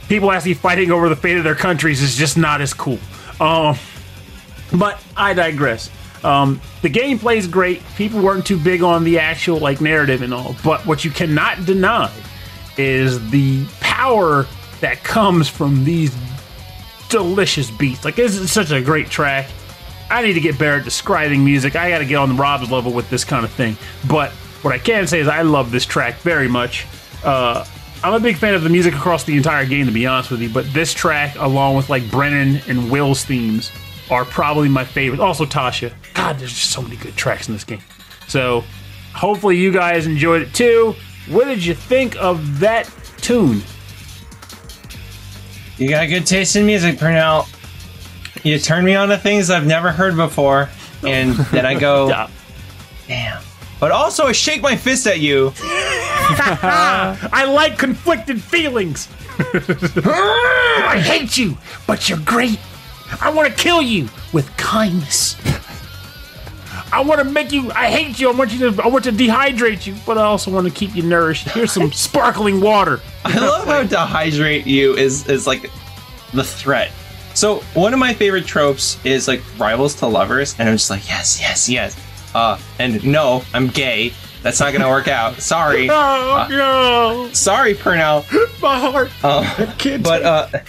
people actually fighting over the fate of their countries is just not as cool. But I digress. The gameplay's great. People weren't too big on the actual like narrative and all, but what you cannot deny is the power that comes from these delicious beats. Like, this is such a great track. I need to get better at describing music. I gotta get on Rob's level with this kind of thing. But what I can say is I love this track very much. I'm a big fan of the music across the entire game, to be honest with you, but this track, along with like Brennan and Will's themes, are probably my favorites. Also Tasha. God, there's just so many good tracks in this game. So hopefully you guys enjoyed it too. What did you think of that tune? You got a good taste in music, Pernell. You turn me on to things I've never heard before, and then I go, damn. But also I shake my fist at you. I like conflicted feelings. I hate you, but you're great. I want to kill you with kindness. I want to make you, I hate you, I want to dehydrate you, but I also want to keep you nourished. Here's some sparkling water. I love how dehydrate you is like the threat. So one of my favorite tropes is like rivals to lovers, and I'm just like, yes, yes, yes. And no, I'm gay. That's not gonna work out. Sorry. No. Sorry, Pernell. My heart.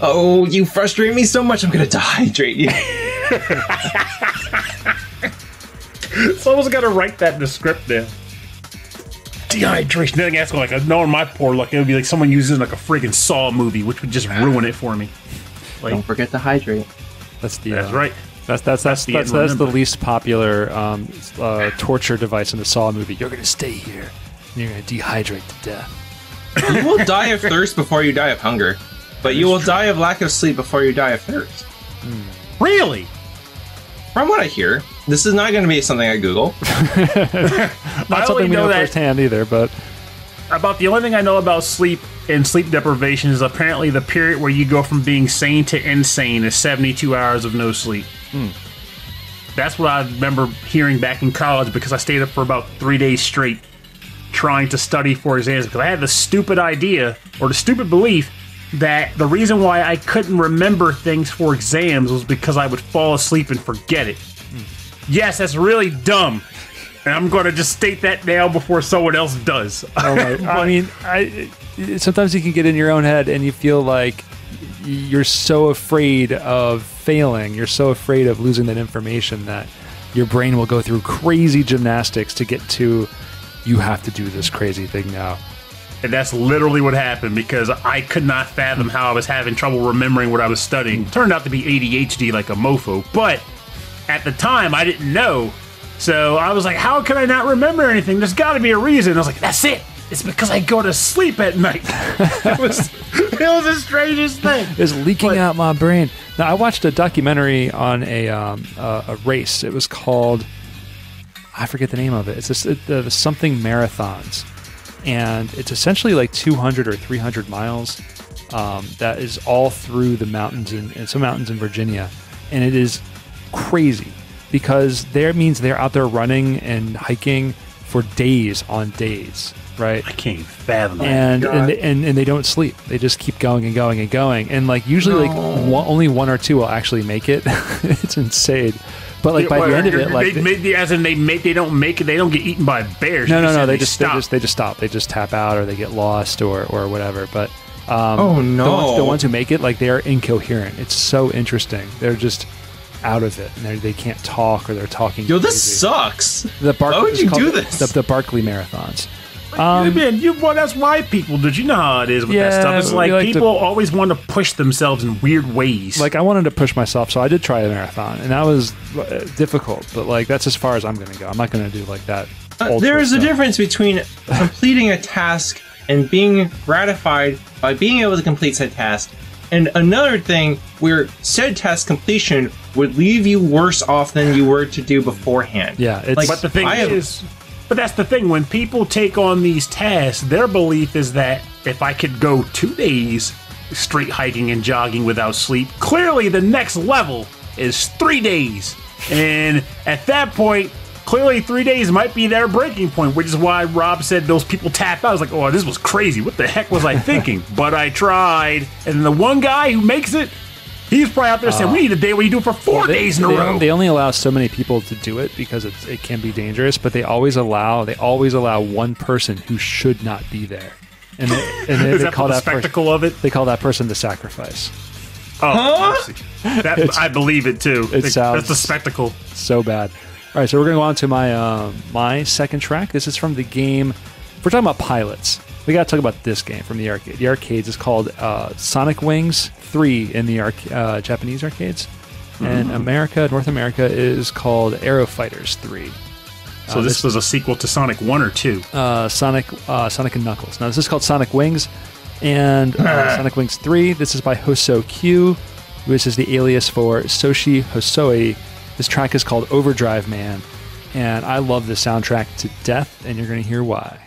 Oh, you frustrate me so much. I'm gonna dehydrate you. Someone's gotta write that in the script now. Dehydration. Then that's like, knowing my poor luck, it would be like someone using like a friggin' Saw movie, which would just ruin it for me. Like, don't forget to hydrate. That's right. That's the least popular torture device in the Saw movie. You're gonna stay here, and you're gonna dehydrate to death. You will die of thirst before you die of hunger, but you will die of lack of sleep before you die of thirst. Really? From what I hear, this is not going to be something I Google. Not something we know firsthand either, but about the only thing I know about sleep and sleep deprivation is apparently the period where you go from being sane to insane is 72 hours of no sleep. That's what I remember hearing back in college, because I stayed up for about 3 days straight trying to study for exams, because I had the stupid idea, or the stupid belief, that the reason why I couldn't remember things for exams was because I would fall asleep and forget it. Yes, that's really dumb. And I'm going to just state that now before someone else does. Oh, right. I mean, sometimes you can get in your own head and you feel like you're so afraid of failing, you're so afraid of losing that information that your brain will go through crazy gymnastics to get to, you have to do this crazy thing now. And that's literally what happened, because I could not fathom how I was having trouble remembering what I was studying. Turned out to be ADHD like a mofo, but at the time I didn't know. So I was like, how can I not remember anything? There's got to be a reason. I was like, that's it. It's because I go to sleep at night. It was the strangest thing. It's leaking out my brain. Now, I watched a documentary on a race. It was called, I forget the name of it. It's just, the something marathons. And it's essentially like 200 or 300 miles that is all through the mountains, and some mountains in Virginia. And it is crazy, because there means they're out there running and hiking for days on days, right? I can't fathom that. And they don't sleep. They just keep going and going and going. And like usually only one or two will actually make it. It's insane. But like by the end of it, like they don't make it. They don't get eaten by bears. No. They just stop. They just tap out, or they get lost, or whatever. But the ones who make it, like, they are incoherent. It's so interesting. They're just out of it, and they can't talk, or they're talking. Yo, this sucks. Why would you do this? The Barkley marathons. Well, that's why people, did you know how it is with that stuff? It's like people always want to push themselves in weird ways. Like, I wanted to push myself, so I did try a marathon, and that was difficult, but like that's as far as I'm going to go. I'm not going to do like that. There is a difference between completing a task and being gratified by being able to complete said task, and another thing where said task completion would leave you worse off than you were to do beforehand. Yeah, it's like, but the thing is, but that's the thing, when people take on these tasks, their belief is that if I could go 2 days straight hiking and jogging without sleep, clearly the next level is 3 days. And at that point, clearly 3 days might be their breaking point, which is why Rob said those people tap out. I was like, oh, this was crazy. What the heck was I thinking? But I tried. And then the one guy who makes it, he's probably out there saying, we need a day where you do it for four days in a row. They only allow so many people to do it because it's, it can be dangerous, but they always allow one person who should not be there. And they call that spectacle of it? They call that person the sacrifice. Oh, huh? That, I believe it too. That's a spectacle. So bad. All right, so we're going to go on to my my second track. This is from the game. If we're talking about pilots, we got to talk about this game from the arcade. The arcades is called Sonic Wings 3 in the Japanese arcades, and North America is called Aero Fighters 3. So this was a sequel to Sonic 1 or 2? Sonic and Knuckles. Now this is called Sonic Wings, and Sonic Wings 3. This is by Hoso-Q, which is the alias for Soshi Hosoi. This track is called Overdrive Man, and I love this soundtrack to death, and you're going to hear why.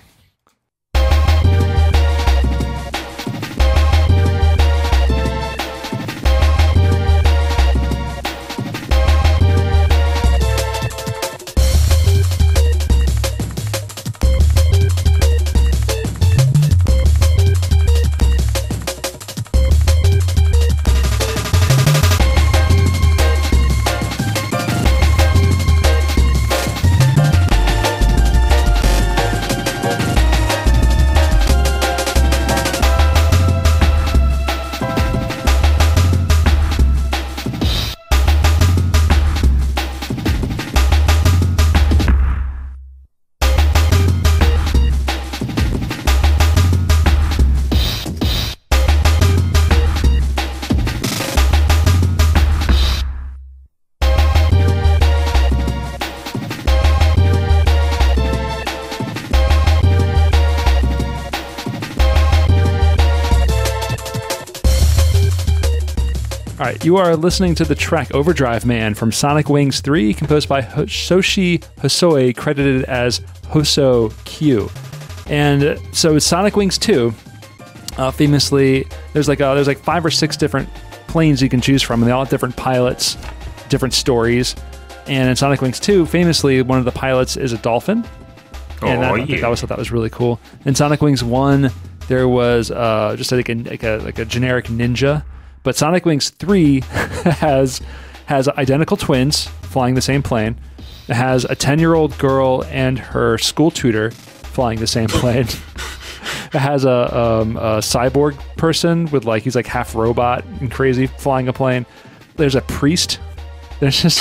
You are listening to the track Overdrive Man from Sonic Wings 3, composed by Soshi Hosoi, credited as Hoso-Q. And so Sonic Wings 2, famously, there's like 5 or 6 different planes you can choose from, and they all have different pilots, different stories. And in Sonic Wings 2, famously, one of the pilots is a dolphin. And I always thought that was really cool. In Sonic Wings 1, there was just like a generic ninja. But Sonic Wings 3 has identical twins flying the same plane. It has a 10-year-old girl and her school tutor flying the same plane. It has a cyborg person with he's half robot and crazy flying a plane. There's a priest. There's just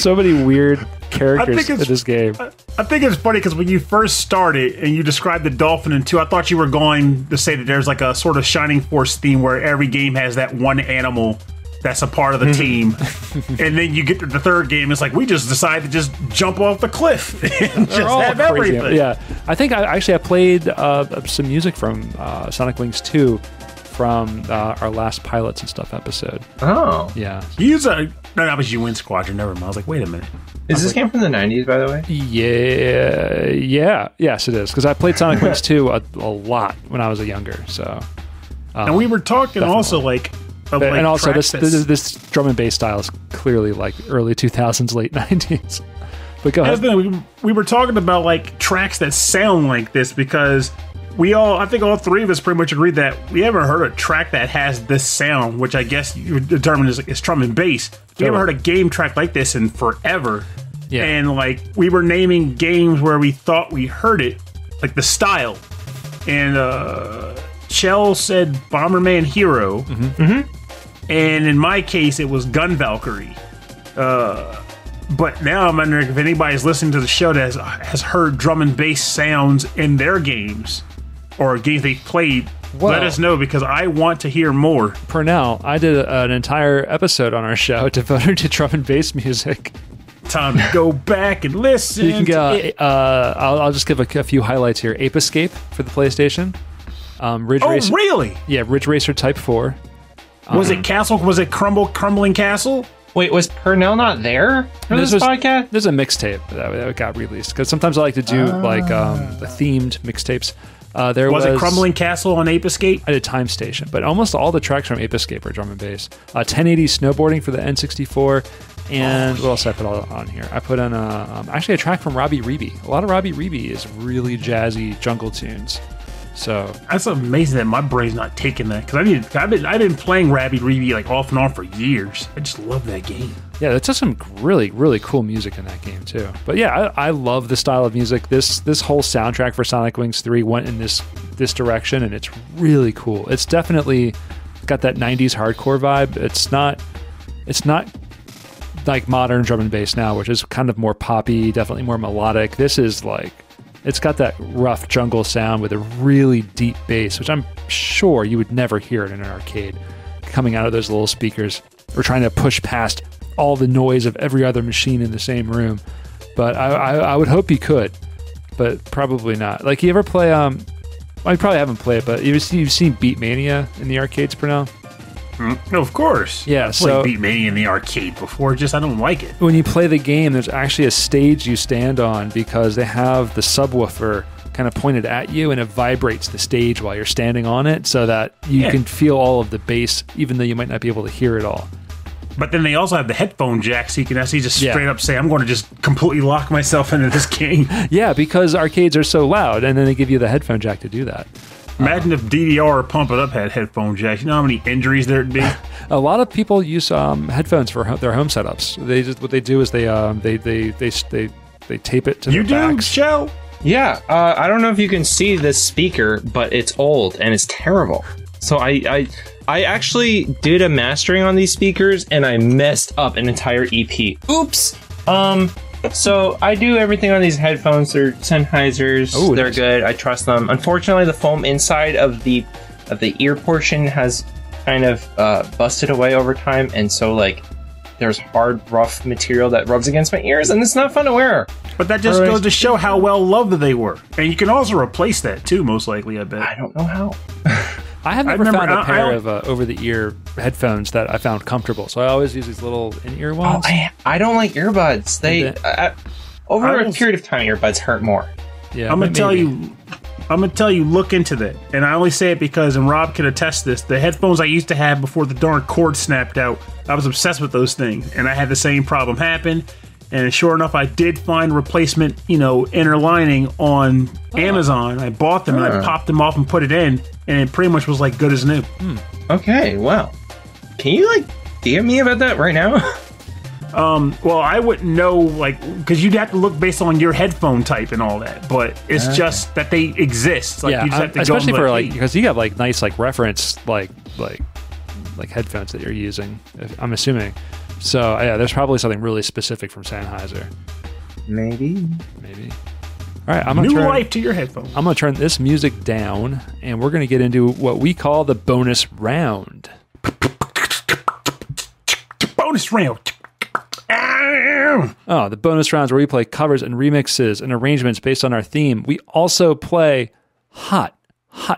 so many weird characters in this game. I think it's funny because when you first started and you described the dolphin in 2, I thought you were going to say that there's like a sort of Shining Force theme where every game has that one animal that's a part of the team. And then you get to the third game, it's like, we just decide to just jump off the cliff and just have everything. Yeah, I think I played some music from Sonic Wings 2 from our last Pilots and Stuff episode. Oh. Yeah. No, that was UN Squadron. Never mind. I was like, wait a minute. Is this game from the 90s, by the way? Yeah. Yeah. Yes, it is. Because I played Sonic Wings 2 a lot when I was younger. So, and we were talking definitely. Also like... and also this drum and bass style is clearly like early 2000s, late 90s. But go ahead. We were talking about like tracks that sound like this because... I think all three of us pretty much agreed that we haven't heard a track that has this sound, which I guess you would determine is drum and bass. We haven't heard a game track like this in forever. Yeah. And like we were naming games where we thought we heard it, like the style. And Chel said Bomberman Hero. Mm-hmm. And in my case, it was Gun Valkyrie. But now I'm wondering if anybody's listening to the show that has heard drum and bass sounds in their games or games they played. Well, let us know, because I want to hear more. Purnell, I did an entire episode on our show devoted to drum and bass music. Time to go back and listen. You can go, I'll just give a few highlights here. Ape Escape for the PlayStation. Ridge Racer. Oh, really? Yeah, Ridge Racer Type 4. Was it Castle? Was it Crumbling Castle? Wait, was Purnell not there for this podcast? There's a mixtape that got released, because sometimes I like to do like the themed mixtapes. There was it Crumbling Castle on Ape Escape? I did Time Station, but almost all the tracks from Ape Escape are drum and bass. 1080 Snowboarding for the N64, and what else I put on here? I put on actually a track from Robbie Reeby. A lot of Robbie Reeby is really jazzy jungle tunes. So that's amazing that my brain's not taking that, because I've been playing Robbie Reeby like off and on for years. I just love that game. Yeah, that's just some really, really cool music in that game too. But yeah, I love the style of music. This whole soundtrack for Sonic Wings 3 went in this direction, and it's really cool. It's definitely got that 90s hardcore vibe. It's not like modern drum and bass now, which is kind of more poppy, definitely more melodic. This is like, it's got that rough jungle sound with a really deep bass, which I'm sure you would never hear it in an arcade, coming out of those little speakers. We're trying to push past all the noise of every other machine in the same room. But I would hope you could, but probably not. Like, you ever play, I probably haven't played it, but you've seen Beatmania in the arcades, Purnell? No, of course. Yeah, I've played Beatmania in the arcade before, just I don't like it. When you play the game, there's actually a stage you stand on, because they have the subwoofer kind of pointed at you, and it vibrates the stage while you're standing on it, so that you can feel all of the bass, even though you might not be able to hear it all. But then they also have the headphone jack, so you can actually just straight up say, I'm going to just completely lock myself into this game. Yeah, because arcades are so loud, and then they give you the headphone jack to do that. Imagine if DDR or Pump It Up had headphone jacks. You know how many injuries there'd be? A lot of people use headphones for their home setups. They just, what they do is they tape it to their backs. Chel? Yeah, I don't know if you can see this speaker, but it's old and it's terrible. So I actually did a mastering on these speakers, and I messed up an entire EP. Oops. So I do everything on these headphones. They're Sennheisers. Ooh, they're nice. Good. I trust them. Unfortunately, the foam inside of the ear portion has kind of busted away over time, and so like there's hard, rough material that rubs against my ears, and it's not fun to wear. But that just goes to show how well loved they were, and you can also replace that too, most likely. I bet. I don't know how. I have never found a pair of over-the-ear headphones that I found comfortable, so I always use these little in-ear ones. Oh, I don't like earbuds. Over a period of time, earbuds hurt more. Yeah, I'm gonna tell you, look into that. And I only say it because, and Rob can attest this, the headphones I used to have before the darn cord snapped out, I was obsessed with those things, and I had the same problem happen. And sure enough, I did find replacement, inner lining on Amazon. I bought them and I popped them off and put it in, and it pretty much was like good as new. Okay, wow. Can you like DM me about that right now? Well, I wouldn't know, like, because you'd have to look based on your headphone type and all that. But it's just that they exist. Like, you just have to especially go, especially for like, because you have like nice like reference like headphones that you're using, I'm assuming. So yeah, there's probably something really specific from Sennheiser. Maybe. All right, life to your headphones. I'm gonna turn this music down, and we're gonna get into what we call the bonus round. Bonus round. Oh, the bonus rounds where we play covers and remixes and arrangements based on our theme. We also play hot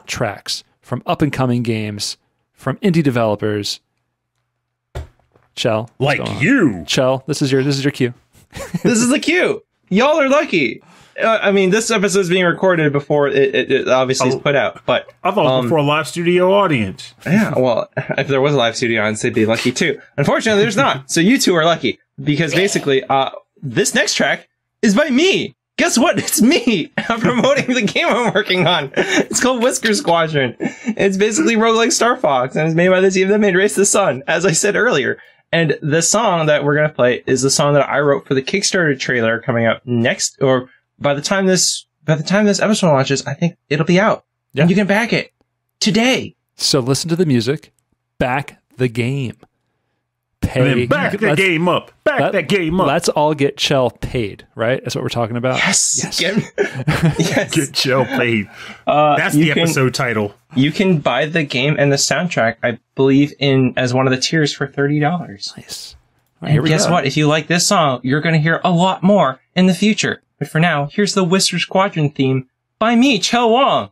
tracks from up-and-coming games, from indie developers. Chel, like you, Chel. This is your cue. This is the cue. Y'all are lucky. I mean, this episode is being recorded before it obviously is put out. But I thought before a live studio audience. Yeah, well, if there was a live studio audience, they'd be lucky too. Unfortunately, there's not. So you two are lucky, because basically, this next track is by me. Guess what? It's me. I'm promoting the game I'm working on. It's called Whisker Squadron. It's basically roguelike Star Fox, and it's made by the team that made Race the Sun, as I said earlier. And the song that we're going to play is the song that I wrote for the Kickstarter trailer coming up next, or by the time this episode launches, I think it'll be out. Yeah. And you can back it today. So listen to the music, back the game. pay. And then back that game up. Back that game up. Let's all get Chel paid, right? That's what we're talking about. Yes. Yes. Get Chel paid. That's the episode title. You can buy the game and the soundtrack, I believe, in as one of the tiers for $30. Nice. All right, here we go. Guess what? If you like this song, you're going to hear a lot more in the future. But for now, here's the Whisker Squadron theme by me, Chel Wong.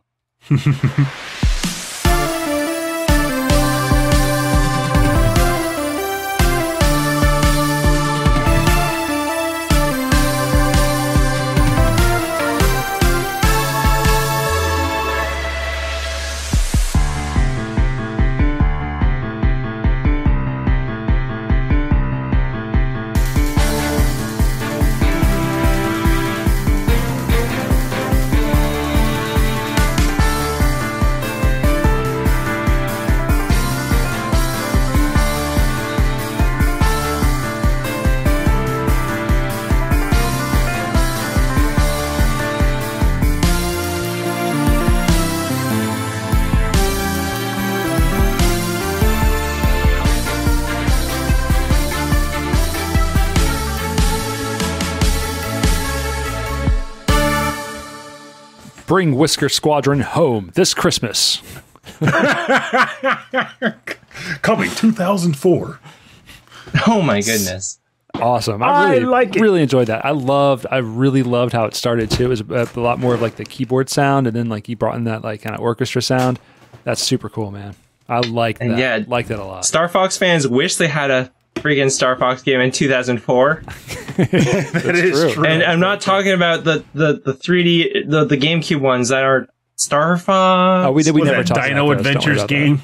Bring Whisker Squadron home this Christmas. Coming 2004. Oh my goodness. Awesome. I really enjoyed that. I really loved how it started too. It was a lot more of like the keyboard sound, and then like he brought in that like kind of orchestra sound. That's super cool, man. I like that. Yeah, I like that a lot. Star Fox fans wish they had a freaking Star Fox game in 2004. That is true. And I'm not talking about the 3D, the GameCube ones that are Star Fox. Oh, we never talked about Dino Adventures game.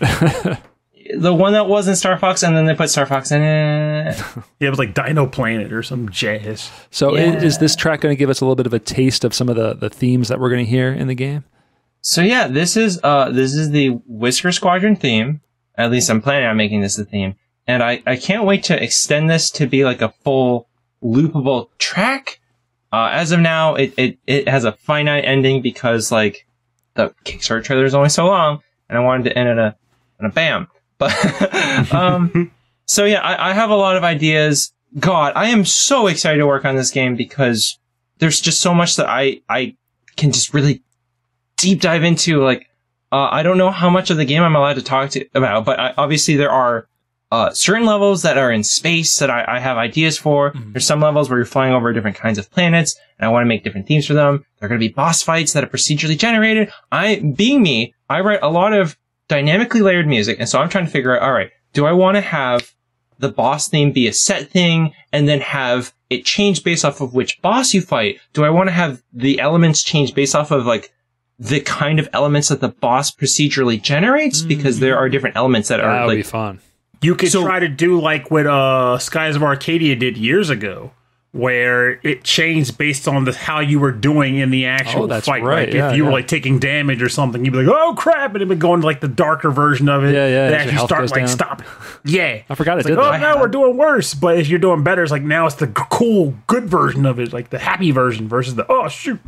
The one that wasn't Star Fox, and then they put Star Fox in it. Yeah, it was like Dino Planet or some jazz. So yeah. Is this track going to give us a little bit of a taste of some of the themes that we're going to hear in the game? So yeah, this is the Whisker Squadron theme. At least I'm planning on making this the theme. And I can't wait to extend this to be like a full loopable track. As of now, it has a finite ending because like the Kickstarter trailer is only so long, and I wanted to end in a bam. But so yeah, I have a lot of ideas. God, I am so excited to work on this game because there's just so much that I can just really deep dive into. Like I don't know how much of the game I'm allowed to talk about, but obviously there are certain levels that are in space that I have ideas for. Mm-hmm. There's some levels where you're flying over different kinds of planets, and I want to make different themes for them. There are going to be boss fights that are procedurally generated. Being me, I write a lot of dynamically layered music, and so I'm trying to figure out, all right, do I want to have the boss theme be a set thing and then have it change based off of which boss you fight? Do I want to have the elements change based off of, like, the kind of elements that the boss procedurally generates? Mm-hmm. Because there are different elements that are, like... That would be fun. You could try to do like what Skies of Arcadia did years ago, where it changed based on how you were doing in the actual fight. Right. Like if you were like taking damage or something, you'd be like, "Oh crap!" and it would go into like the darker version of it. Yeah, yeah. That actually start like down. Stop. Yeah, I forgot it did. Like, oh no, we're doing worse. But if you're doing better, it's like now it's the cool, good version of it, like the happy version versus the oh shoot,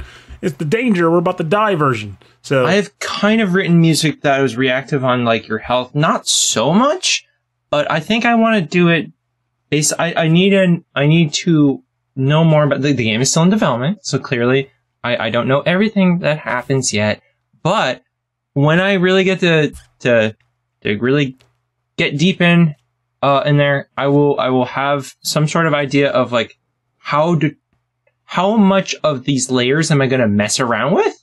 it's the danger, we're about to die version. So I have kind of written music that was reactive on like your health, not so much. But I think I want to do it based... I need to know more about... The game is still in development, so clearly I don't know everything that happens yet. But when I really get to really get deep in there, I will have some sort of idea of like how much of these layers am I going to mess around with?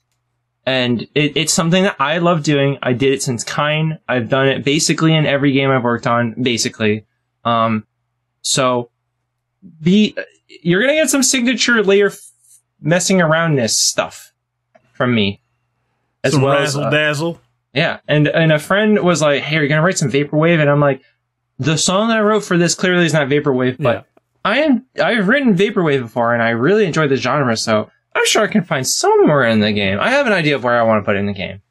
And it's something that I love doing. I did it since Kine. I've done it basically in every game I've worked on, basically. So you're going to get some signature layer messing around-ness stuff from me. As some well razzle-dazzle. Yeah, and a friend was like, hey, are you going to write some Vaporwave? And I'm like, the song that I wrote for this clearly is not Vaporwave, but yeah. I've written Vaporwave before, and I really enjoy the genre, so... I'm sure I can find somewhere in the game. I have an idea of where I want to put it in the game,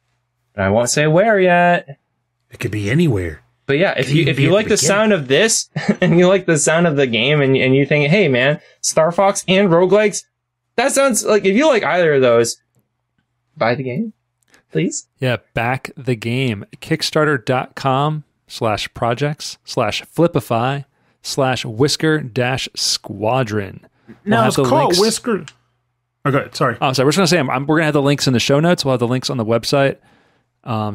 but I won't say where yet. It could be anywhere. But yeah, if you like the sound of this and you like the sound of the game and you think, hey man, Star Fox and roguelikes, that sounds like if you like either of those, buy the game, please. Yeah, back the game. Kickstarter.com/projects/Flipify. /Whisker-Squadron. No, it's called Whisker. Okay, sorry. Oh, sorry. We're just going to say, we're going to have the links in the show notes. We'll have the links on the website.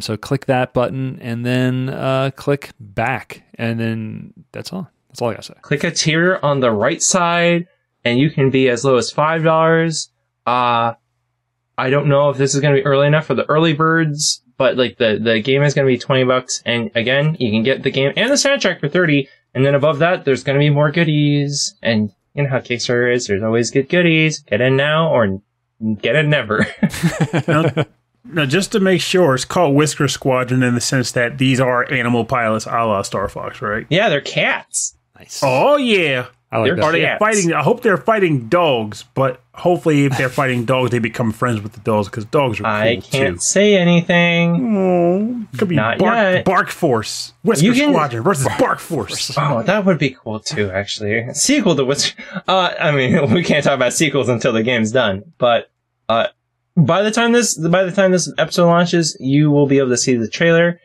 So click that button and then click back. And then that's all. That's all I got to say. Click a tier on the right side and you can be as low as $5. I don't know if this is going to be early enough for the early birds, but like the game is going to be $20. And again, you can get the game and the soundtrack for $30. And then above that, there's going to be more goodies. And you know how Kickstarter is. There's always good goodies. Get in now or get in never. Now, just to make sure, it's called Whisker Squadron in the sense that these are animal pilots a la Star Fox, right? Yeah, they're cats. Nice. Oh, yeah. I hope they're fighting dogs, but hopefully if they're fighting dogs, they become friends with the dogs because dogs are cool, too. I can't say anything. Oh, could be Bark Force. Whisker Squadron versus Bark Force. Oh, that would be cool, too, actually. Sequel to Whisker. I mean, we can't talk about sequels until the game's done, but by the time this episode launches, you will be able to see the trailer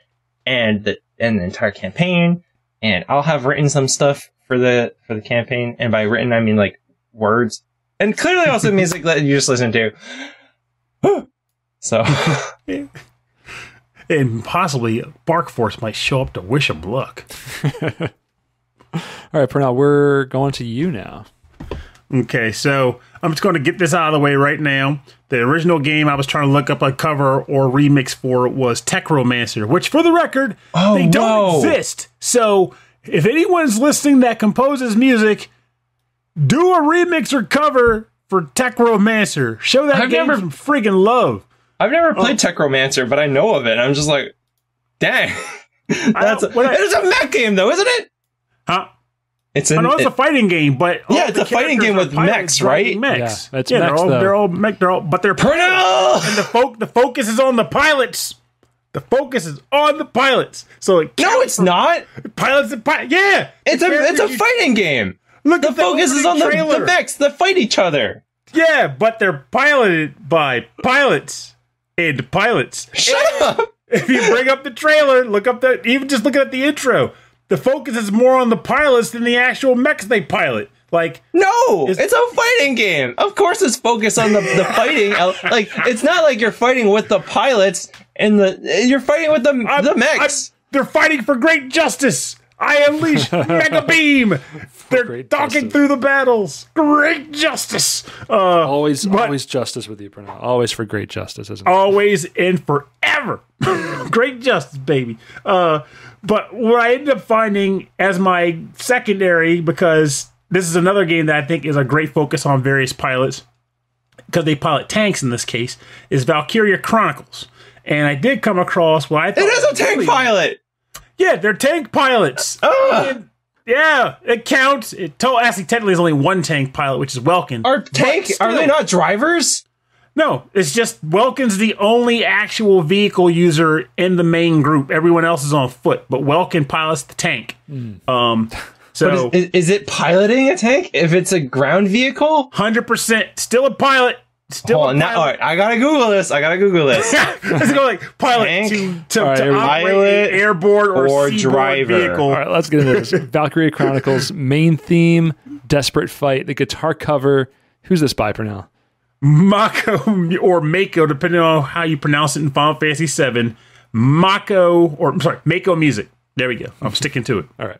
and the entire campaign, and I'll have written some stuff for the campaign, and by written I mean like words, and clearly also music that you just listen to. So, and possibly Bark Force might show up to wish him luck. All right, Pernell, we're going to you now. Okay, so I'm just going to get this out of the way right now. The original game I was trying to look up a cover or remix for was TechRomancer, which, for the record, they don't exist. So if anyone's listening that composes music, do a remix or cover for TechRomancer. Show that game some friggin' love. I've never played TechRomancer, but I know of it. I'm just like, dang. It's a mech game, though, isn't it? Huh? I know it's a fighting game, but yeah, it's a fighting game with mechs, right? Mechs. Yeah, that's mechs, they're all pilots, and the focus is on the pilots. The focus is on the pilots. So it's not pilots. Yeah, it's a fighting game. Look, the focus is on the mechs. They fight each other. Yeah, but they're piloted by pilots and pilots. Shut up! If you bring up the trailer, even just look at the intro. The focus is more on the pilots than the actual mechs they pilot. Like, no, it's a fighting game. Of course it's focused on the fighting. Like, it's not like you're fighting with the pilots and you're fighting with the mechs. They're fighting for great justice. I unleash Mega Beam. They're talking through the battles. Great justice. Always justice with you, Pernell. Always for great justice, isn't it? Always and forever. Great justice, baby. But what I ended up finding as my secondary, because this is another game that I think is a great focus on various pilots, because they pilot tanks in this case, is Valkyria Chronicles. And I did come across what I thought... It is a tank pilot! Yeah, they're tank pilots. Yeah, it counts. Actually, technically, there's only one tank pilot, which is Welkin. Are they not drivers? No, it's just Welkin's the only actual vehicle user in the main group. Everyone else is on foot, but Welkin pilots the tank. Mm. So is it piloting a tank if it's a ground vehicle? 100%, still a pilot. Still on, all right, I gotta Google this. Let's go like pilot to pilot, airborne or driver vehicle. All right, let's get into this. Valkyria Chronicles main theme, desperate fight. The guitar cover. Who's this by, Pernell? Mako or Mako, depending on how you pronounce it in Final Fantasy VII. Mako Music. There we go. I'm sticking to it. All right.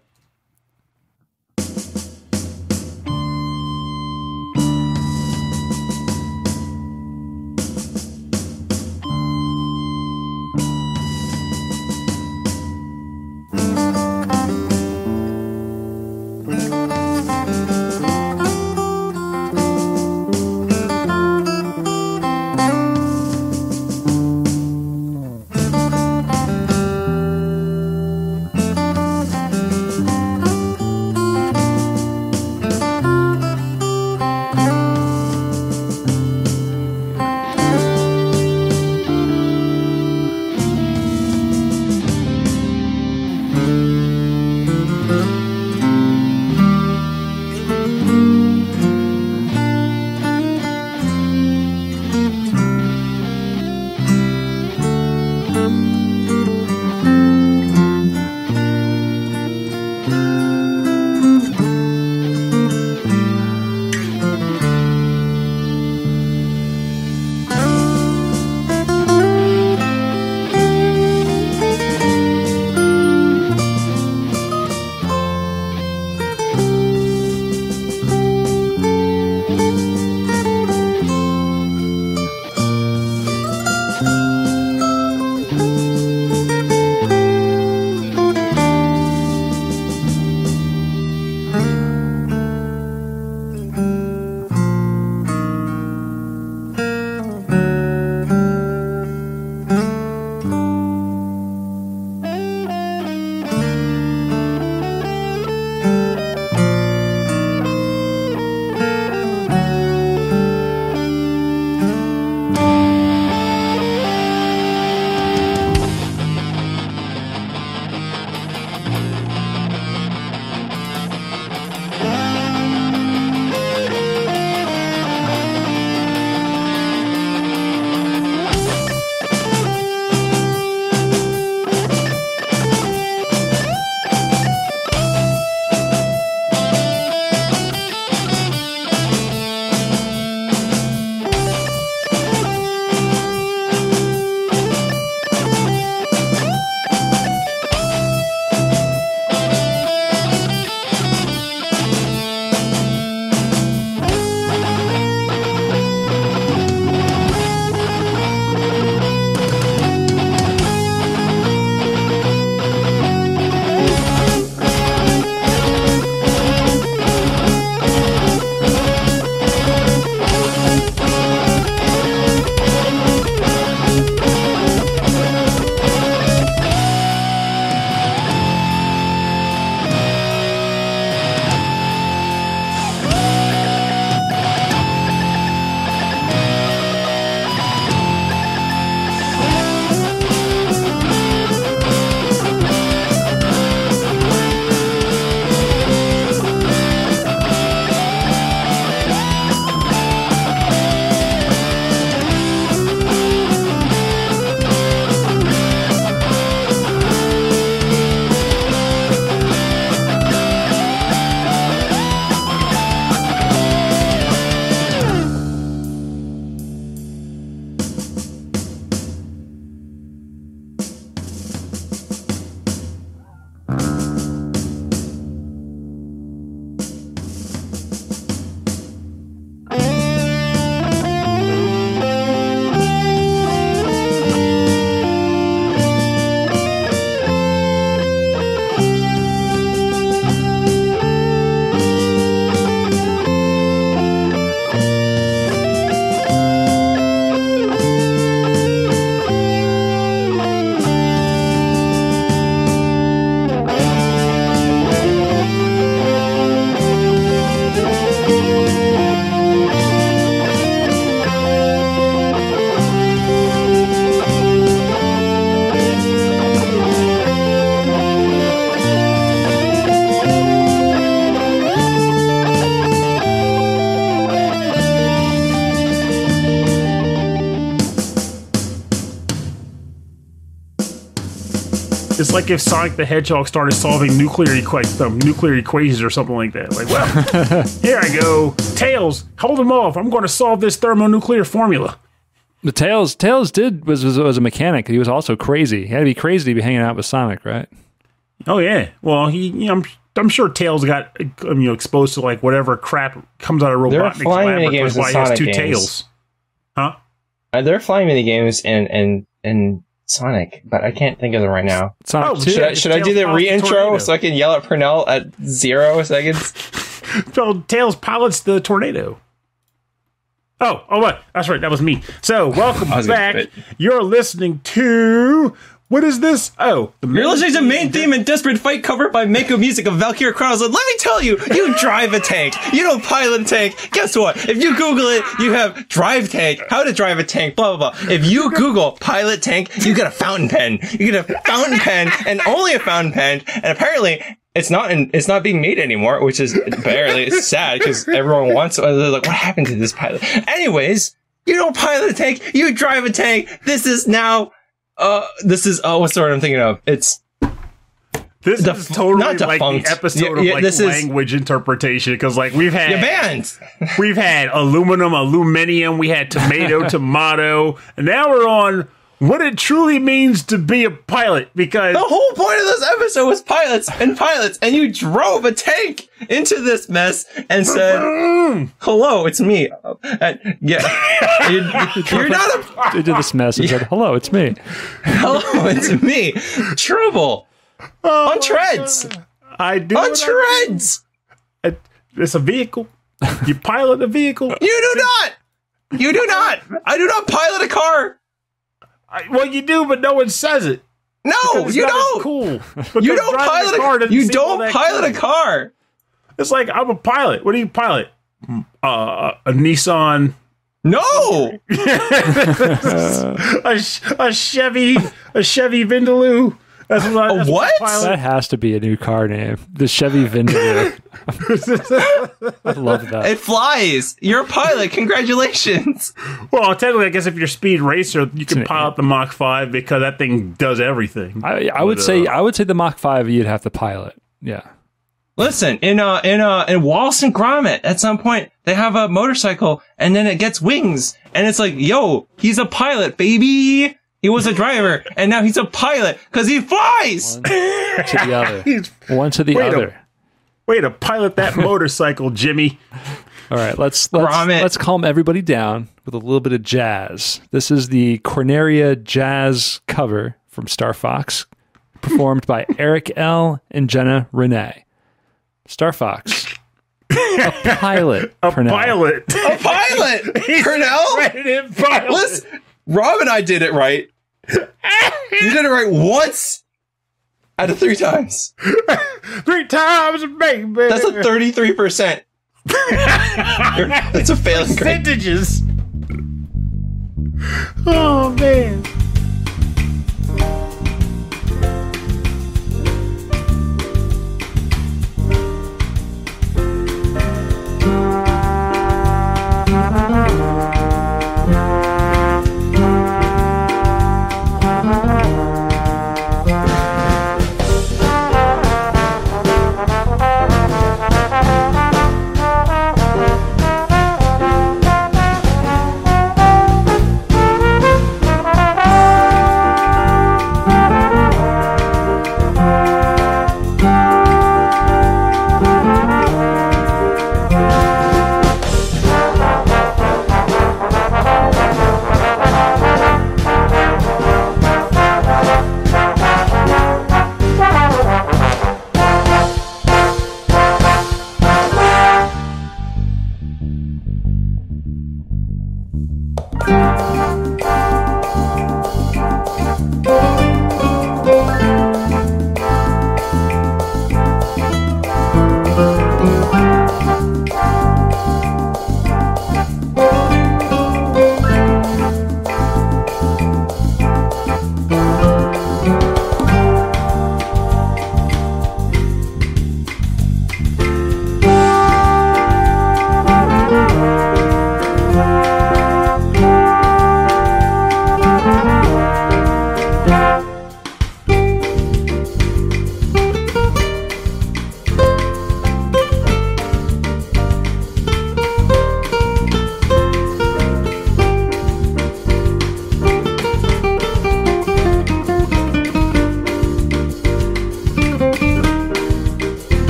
It's like if Sonic the Hedgehog started solving nuclear equations or something like that. Like, well, here I go. Tails, hold him off. I'm going to solve this thermonuclear formula. The Tails was a mechanic. He was also crazy. He had to be crazy to be hanging out with Sonic, right? Oh yeah. Well, he, you know, I'm sure Tails got exposed to like whatever crap comes out of Robotnik's laboratory. Why he has two tails? Huh? There are flying mini games and Sonic, but I can't think of them right now. Sonic 2. Should I do the re-intro so I can yell at Purnell at 0 seconds? So Tails pilots the Tornado. Oh, what? That's right. That was me. So welcome back. You're listening to. What is this? Oh, you're listening to Main Theme and Desperate Fight cover by Mako Music of Valkyria Chronicles. Let me tell you, you drive a tank. You don't pilot a tank. Guess what? If you Google it, you have drive tank, how to drive a tank, blah, blah, blah. If you Google pilot tank, you get a fountain pen. You get a fountain pen and only a fountain pen. And apparently it's not being made anymore, which is barely sad because everyone wants it. They're like, what happened to this pilot? Anyways, you don't pilot a tank. You drive a tank. This is now... this is what's the word I'm thinking of? It's this is totally like the episode of like language interpretation because like we've had aluminum, we had tomato, and now we're on what it truly means to be a pilot because the whole point of this episode was pilots, and you drove a tank into this mess and said, "Hello, it's me." Yeah, you're not a. They did this mess and said, "Hello, it's me." Hello, it's me. Trouble on treads. I do on treads. Do. It's a vehicle. You pilot a vehicle. You do not. You do not. I do not pilot a car. Well, you do, but no one says it. No, you don't. Cool. You don't pilot a car. You don't pilot a car. It's like, I'm a pilot. What do you pilot? A Nissan. No. a Chevy Vindaloo. That's what? That's what? That has to be a new car name. The Chevy Vindaloo. I love that. It flies. You're a pilot. Congratulations. Well, technically, I guess if you're a speed racer, you can pilot the Mach 5 because that thing does everything. I would say the Mach 5 you'd have to pilot. Yeah. Listen, in Wallace and Gromit, at some point they have a motorcycle and then it gets wings and it's like, yo, he's a pilot, baby. He was a driver, and now he's a pilot because he flies. One to the other. One to the other. Way to pilot that motorcycle, Jimmy. All right, let's calm everybody down with a little bit of jazz. This is the Corneria jazz cover from Star Fox, performed by Eric L. and Jenna Renee. Star Fox. A pilot. A Purnell. Pilot. A pilot. Purnell. Pilot. Listen. Rob and I did it right. You did it right once out of 3 times. 3 times, baby. That's a 33%. That's a failing percentages. Grade. Oh man.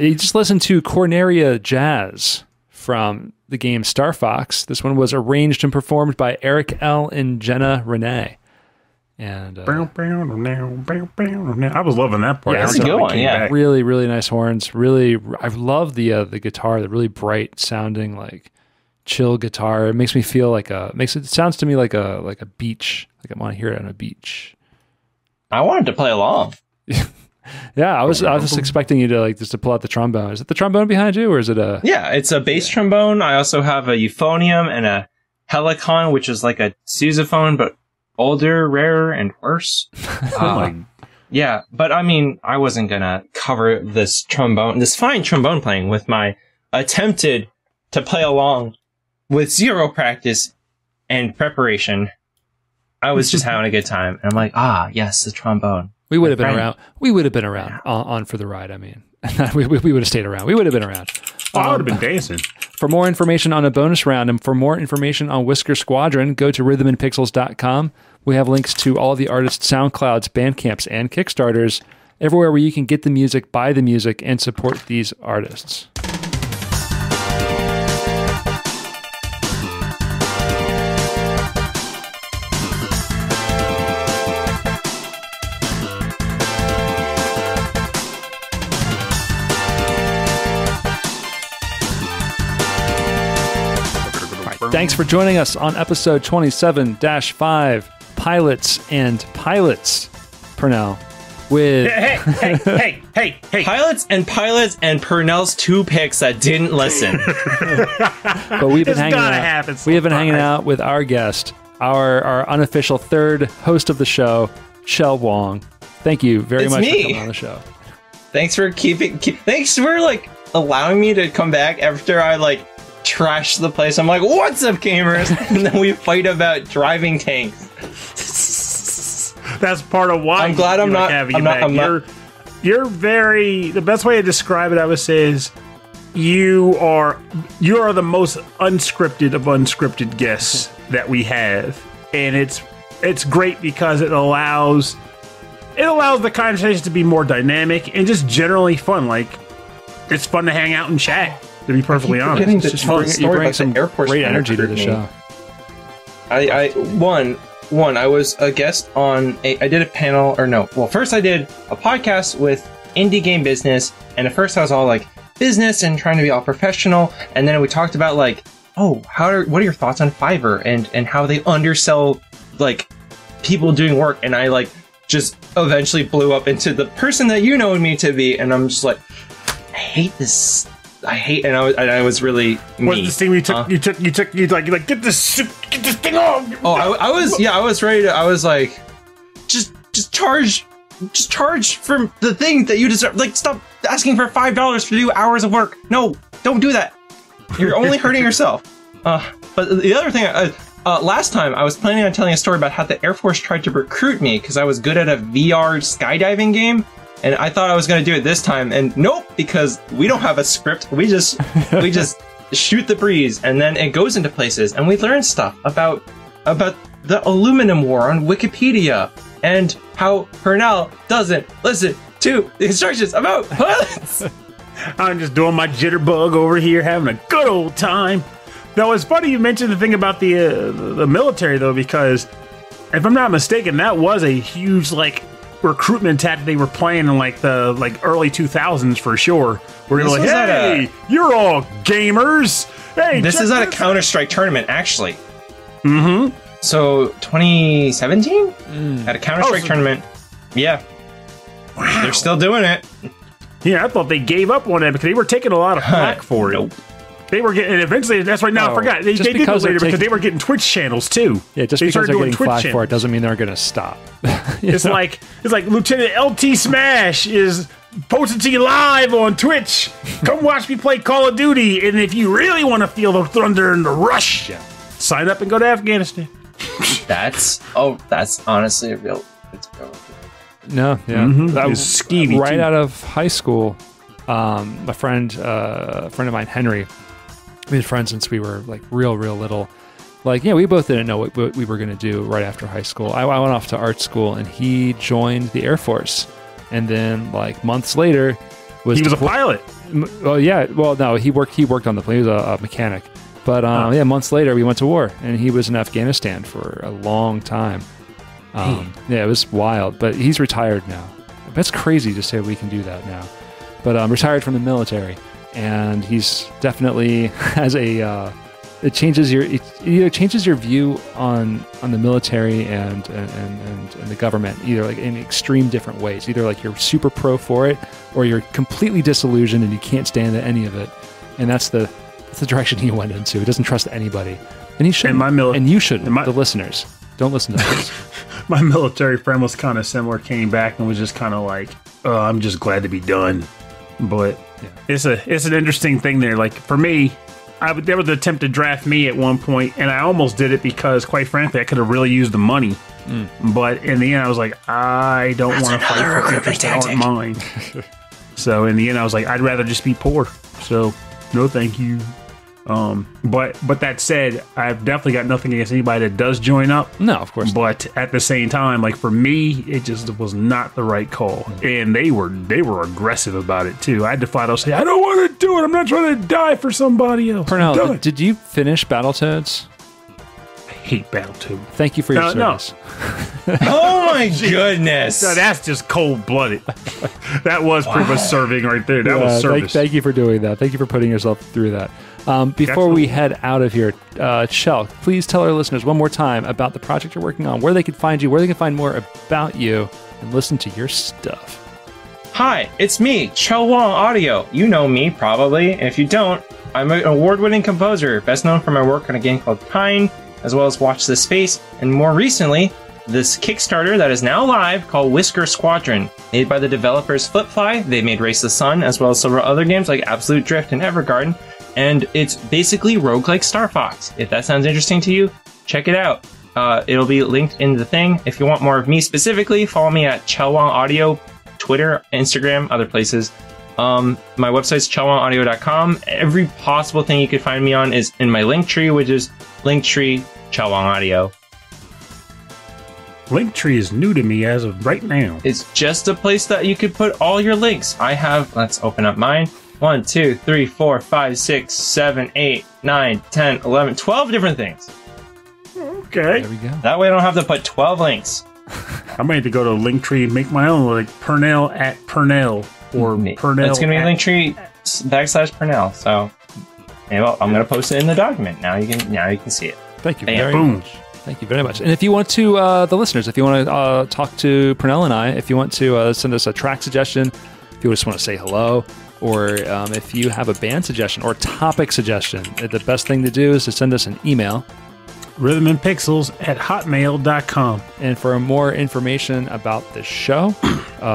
You just listened to Corneria Jazz from the game Star Fox. This one was arranged and performed by Eric L. and Jenna Renee. And I was loving that part. Yeah, that's a good one. Yeah, back. Really, really nice horns. Really, I love the guitar. The really bright sounding, like chill guitar. It makes me feel like a. It sounds to me like a beach. Like I want to hear it on a beach. I wanted to play along. Yeah, I was expecting you to just pull out the trombone. Is it the trombone behind you, or is it a? Yeah, it's a bass trombone. I also have a euphonium and a helicon, which is like a sousaphone, but. Older, rarer, and worse. Yeah, but I mean, I wasn't gonna cover this trombone, this fine trombone playing with my attempted to play along with zero practice and preparation. I was just having a good time, and I'm like, ah, yes, the trombone. We would have been around. We would have been around on for the ride. I mean, we would have stayed around. We would have been around. I would have been dancing. For more information on a bonus round and for more information on Whisker Squadron, go to rhythmandpixels.com. We have links to all the artists' SoundClouds, Bandcamps, and Kickstarters, everywhere where you can get the music, buy the music, and support these artists. Thanks for joining us on episode 27-5, Pilots and Pilots, Purnell, with... Hey. Pilots and Purnell's two picks that didn't listen. But we've been hanging out with our guest, our unofficial third host of the show, Chel Wong. Thank you very much for coming on the show. Thanks for allowing me to come back after I, trash the place. I'm like, what's up, gamers? And then we fight about driving tanks. That's part of why I'm glad I'm not having you back. You're very, the best way to describe it, I would say, is you are the most unscripted of unscripted guests that we have, and it's great because it allows the conversation to be more dynamic and just generally fun. Like, it's fun to hang out and chat. To be perfectly honest, you bring some great energy to the show. I was a guest on first I did a podcast with Indie Game Business, and at first I was all business and trying to be all professional, and then we talked about what are your thoughts on Fiverr and how they undersell people doing work, and I just eventually blew up into the person that you know me to be, and I'm just like, I hate this. I was really mean. What's this thing you get this thing off. Oh, I was ready to. I was like, just charge for the thing that you deserve. Stop asking for $5 to do hours of work. No, don't do that. You're only hurting yourself. But the other thing, last time I was planning on telling a story about how the Air Force tried to recruit me because I was good at a VR skydiving game. And I thought I was going to do it this time, and nope, because we don't have a script. We just shoot the breeze, and then it goes into places, and we learn stuff about the aluminum war on Wikipedia, and how Purnell doesn't listen to the instructions about pilots. I'm just doing my jitterbug over here, having a good old time. Now, it's funny you mentioned the thing about the military, though, because if I'm not mistaken, that was a huge, recruitment tactic they were playing in the early 2000s for sure. Where you're you're all gamers. Hey, this is at a Counter-Strike tournament, actually. Mm-hmm. So 2017 at a Counter-Strike tournament. Yeah. Wow. They're still doing it. Yeah, I thought they gave up on it because they were taking a lot of flack for it. Nope. They were getting, and eventually, that's right. Now I forgot. They did it later because they were getting Twitch channels too. Yeah, just because they're getting flack for it doesn't mean they're going to stop. It's like Lieutenant LT Smash is potency live on Twitch. Come watch me play Call of Duty, and if you really want to feel the thunder and the rush, sign up and go to Afghanistan. That's honestly a real. No, yeah, that was skeevy right out of high school. A friend of mine, Henry. We had friends since we were real little. We both didn't know what we were going to do right after high school. I went off to art school, and he joined the Air Force. And then months later was a pilot. Well, yeah. Well, no, he worked on the plane. He was a mechanic. But yeah, months later, we went to war, and he was in Afghanistan for a long time. Yeah, it was wild. But he's retired now. That's crazy to say we can do that now. But retired from the military, and he's definitely has a. It changes your it either changes your view on the military and the government either like in extreme different ways. Either like you're super pro for it or you're completely disillusioned and you can't stand any of it. And that's the direction he went into. He doesn't trust anybody. And he shouldn't. And you shouldn't. The listeners. Don't listen to this. My military friend was kind of similar, came back and was just kind of like, oh, I'm just glad to be done. But yeah. it's an interesting thing there. Like for me, there was an attempt to draft me at one point, and I almost did it because, quite frankly, I could have really used the money. But in the end, I was like, I don't want to fight for interest. I want mine. So in the end, I was like, I'd rather just be poor. So no, thank you. But that said, I've definitely got nothing against anybody that does join up. No, of course. But at the same time, like for me, it just was not the right call, and they were aggressive about it too. I had to fight. I'll say, I don't want to do it. I'm not trying to die for somebody else. Pernell, did you finish Battletoads? I hate Battletoads. Thank you for your service. No. Oh my goodness! No, that's just cold blooded. That was pretty much serving right there. That was service. Thank you for doing that. Thank you for putting yourself through that. Before we head out of here, Chel, please tell our listeners one more time about the project you're working on, where they can find you, where they can find more about you, and listen to your stuff. Hi, it's me, Chel Wong Audio. You know me, probably, and if you don't, I'm an award-winning composer, best known for my work on a game called Pine, as well as Watch This Space, and more recently, this Kickstarter that is now live called Whisker Squadron, made by the developers Flipfly. They made Race the Sun, as well as several other games like Absolute Drift and Evergarden. And it's basically roguelike Star Fox. If that sounds interesting to you, check it out. It'll be linked in the thing. If you want more of me specifically, follow me at Chel Wong Audio, Twitter, Instagram, other places. My website's chelwongaudio.com. Every possible thing you could find me on is in my Linktree, which is Linktree Chel Wong Audio. Linktree is new to me as of right now. It's just a place that you could put all your links. I have, let's open up mine. 1, 2, 3, 4, 5, 6, 7, 8, 9, 10, 11, 12 different things. Okay. There we go. That way I don't have to put 12 links. I'm ready to go to Linktree and make my own, like Pernell at Pernell or Pernell. It's going to be Linktree /Pernell. So maybe I'm going to post it in the document. Now you can see it. Thank you very much. Thank you very much. And if you want to, the listeners, if you want to talk to Pernell and I, if you want to send us a track suggestion, if you just want to say hello, or if you have a band suggestion or topic suggestion, the best thing to do is to send us an email. rhythmandpixels@hotmail.com. And for more information about this show,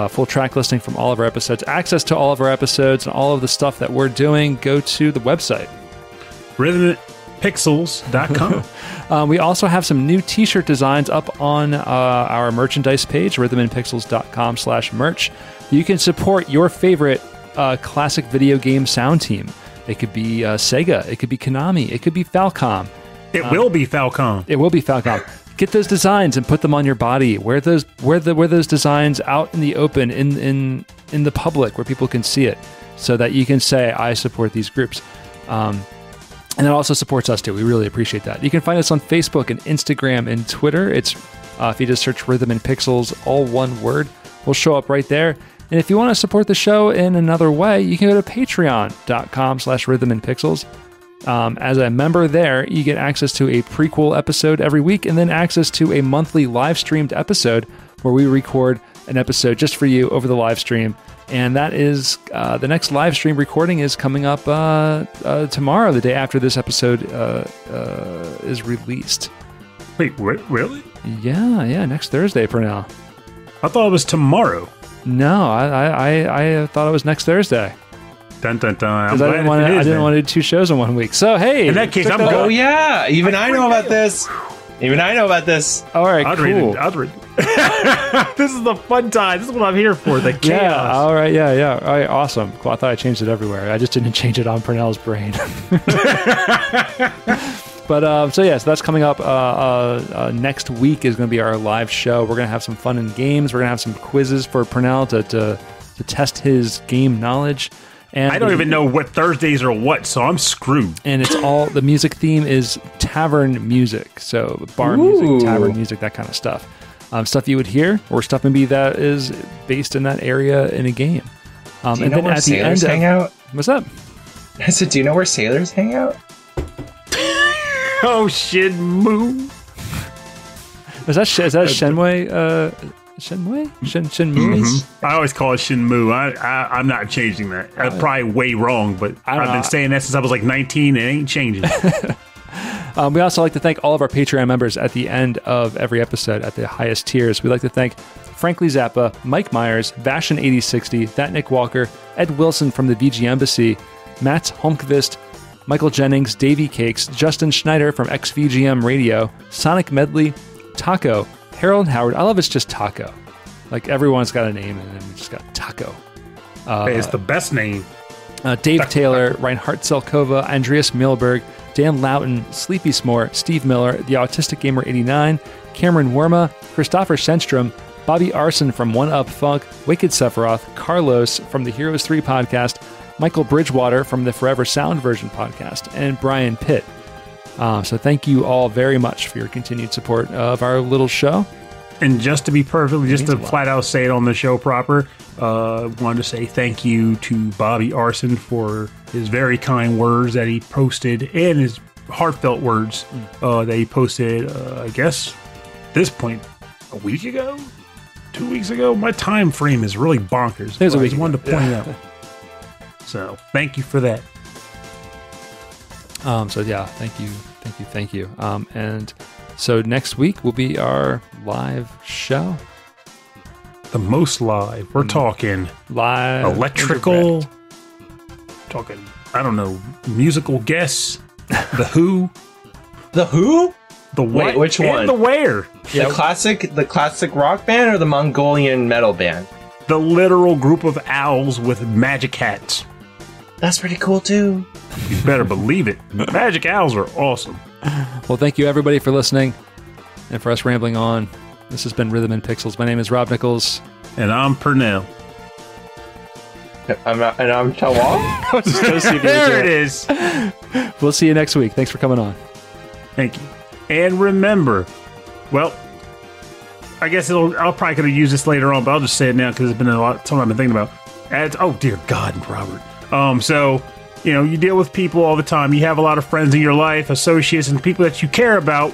full track listing from all of our episodes, access to all of our episodes, and all of the stuff that we're doing, go to the website. rhythmandpixels.com. We also have some new t-shirt designs up on our merchandise page, rhythmandpixels.com/merch. You can support your favorite classic video game sound team. It could be Sega, it could be Konami, it could be Falcom. It will be Falcom. It will be Falcom. Get those designs and put them on your body. Wear those designs out in the open, in the public where people can see it, so that you can say, I support these groups. And it also supports us too. We really appreciate that. You can find us on Facebook and Instagram and Twitter. It's if you just search Rhythm and Pixels, all one word, we'll show up right there. And if you want to support the show in another way, you can go to patreon.com/rhythmandpixels. As a member there, you get access to a prequel episode every week and then access to a monthly live streamed episode where we record an episode just for you over the live stream. And that is the next live stream recording is coming up tomorrow, the day after this episode is released. Wait, really? Yeah, next Thursday, Pernell. I thought it was tomorrow. No, I thought it was next Thursday. Dun dun dun! I didn't want to do two shows in one week. So hey, in that case, I'm going. Oh yeah, even I know about this. Even I know about this. All right, cool. This is the fun time. This is what I'm here for. The chaos. Yeah. All right. Yeah. All right. Awesome. Cool. I thought I changed it everywhere. I just didn't change it on Pernell's brain. But so that's coming up next week is going to be our live show. We're going to have some fun and games. We're going to have some quizzes for Pernell to to test his game knowledge. And I don't even know what Thursdays are what, so I'm screwed. And it's all, the music theme is tavern music. So bar music, tavern music, that kind of stuff. Stuff you would hear, or stuff maybe that is based in that area in a game. Do you know where sailors hang out? What's up? I said, do you know where sailors hang out? Oh, shit, moo. Is that Shenmue? Shenmue? Shenmue? Mm-hmm. I always call it Shenmue. I'm not changing that. I'm probably way wrong, but I've been saying that since I was like 19. It ain't changing. We also like to thank all of our Patreon members at the end of every episode at the highest tiers. We'd like to thank Frankly Zappa, Mike Myers, Vashin8060, That Nick Walker, Ed Wilson from the VG Embassy, Matt Holmqvist, Michael Jennings, Davey Cakes, Justin Schneider from XVGM Radio, Sonic Medley, Taco, Harold Howard. I love it's just Taco. Like everyone's got a name and then we just got Taco. It's the best name. Dave Taylor, Reinhardt Selkova, Andreas Milberg, Dan Loughton, Sleepy S'more, Steve Miller, The Autistic Gamer 89, Cameron Worma, Christopher Shenstrom, Bobby Arson from One Up Funk, Wicked Sephiroth, Carlos from the Heroes 3 podcast, Michael Bridgewater from the Forever Sound Version podcast, and Brian Pitt. So thank you all very much for your continued support of our little show. And just to be perfectly, just to flat out say it on the show proper, wanted to say thank you to Bobby Arson for his very kind words that he posted and his heartfelt words that he posted, I guess, at this point, a week ago? 2 weeks ago? My time frame is really bonkers. There's a week I just wanted to point it out. So thank you for that. So yeah, thank you. And so next week will be our live show. The most live. We're talking live electrical. Talking, I don't know, musical guests. The who? The who? The what? Wait, which one? The where? Yeah. The classic rock band or the Mongolian metal band? The literal group of owls with magic hats. That's pretty cool, too. You better believe it. Magic owls are awesome. Well, thank you, everybody, for listening and for us rambling on. This has been Rhythm and Pixels. My name is Rob Nichols. And I'm Purnell. And I'm Chel Wong. There it is. We'll see you next week. Thanks for coming on. Thank you. And remember, well, I guess I'll probably could have used this later on, but I'll just say it now because it's been something I've been thinking about. Oh, dear God, Robert. So, you know, you deal with people all the time. You have a lot of friends in your life, associates, and people that you care about.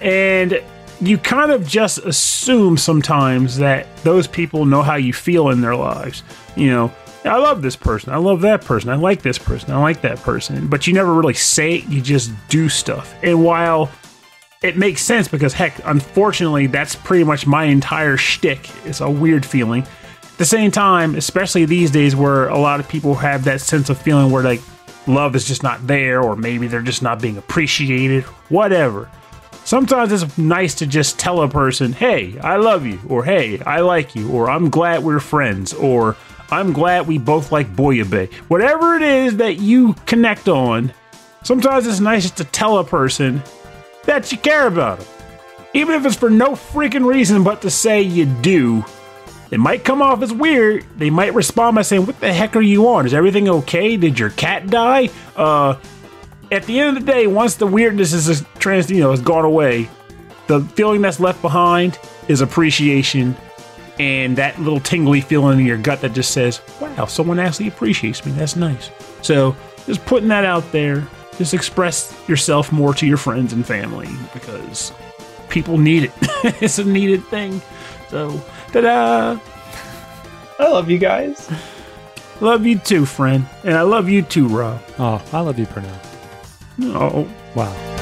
And you kind of just assume sometimes that those people know how you feel in their lives. You know, I love this person. I love that person. I like this person. I like that person. But you never really say it. You just do stuff. And while it makes sense because, heck, unfortunately, that's pretty much my entire shtick. It's a weird feeling. At the same time, especially these days where a lot of people have that sense of feeling where like love is just not there, or maybe they're just not being appreciated, whatever. Sometimes it's nice to just tell a person, hey, I love you, or hey, I like you, or I'm glad we're friends, or I'm glad we both like Boyabe. Whatever it is that you connect on, sometimes it's nice just to tell a person that you care about them. Even if it's for no freaking reason but to say you do. It might come off as weird. They might respond by saying, what the heck are you on? Is everything okay? Did your cat die? At the end of the day, once the weirdness is has gone away, the feeling that's left behind is appreciation and that little tingly feeling in your gut that just says, wow, someone actually appreciates me. That's nice. So just putting that out there. Just express yourself more to your friends and family because people need it. It's a needed thing. So, ta-da! I love you guys. Love you too, friend. And I love you too, Rob. Oh, I love you, Pernell. No. Wow.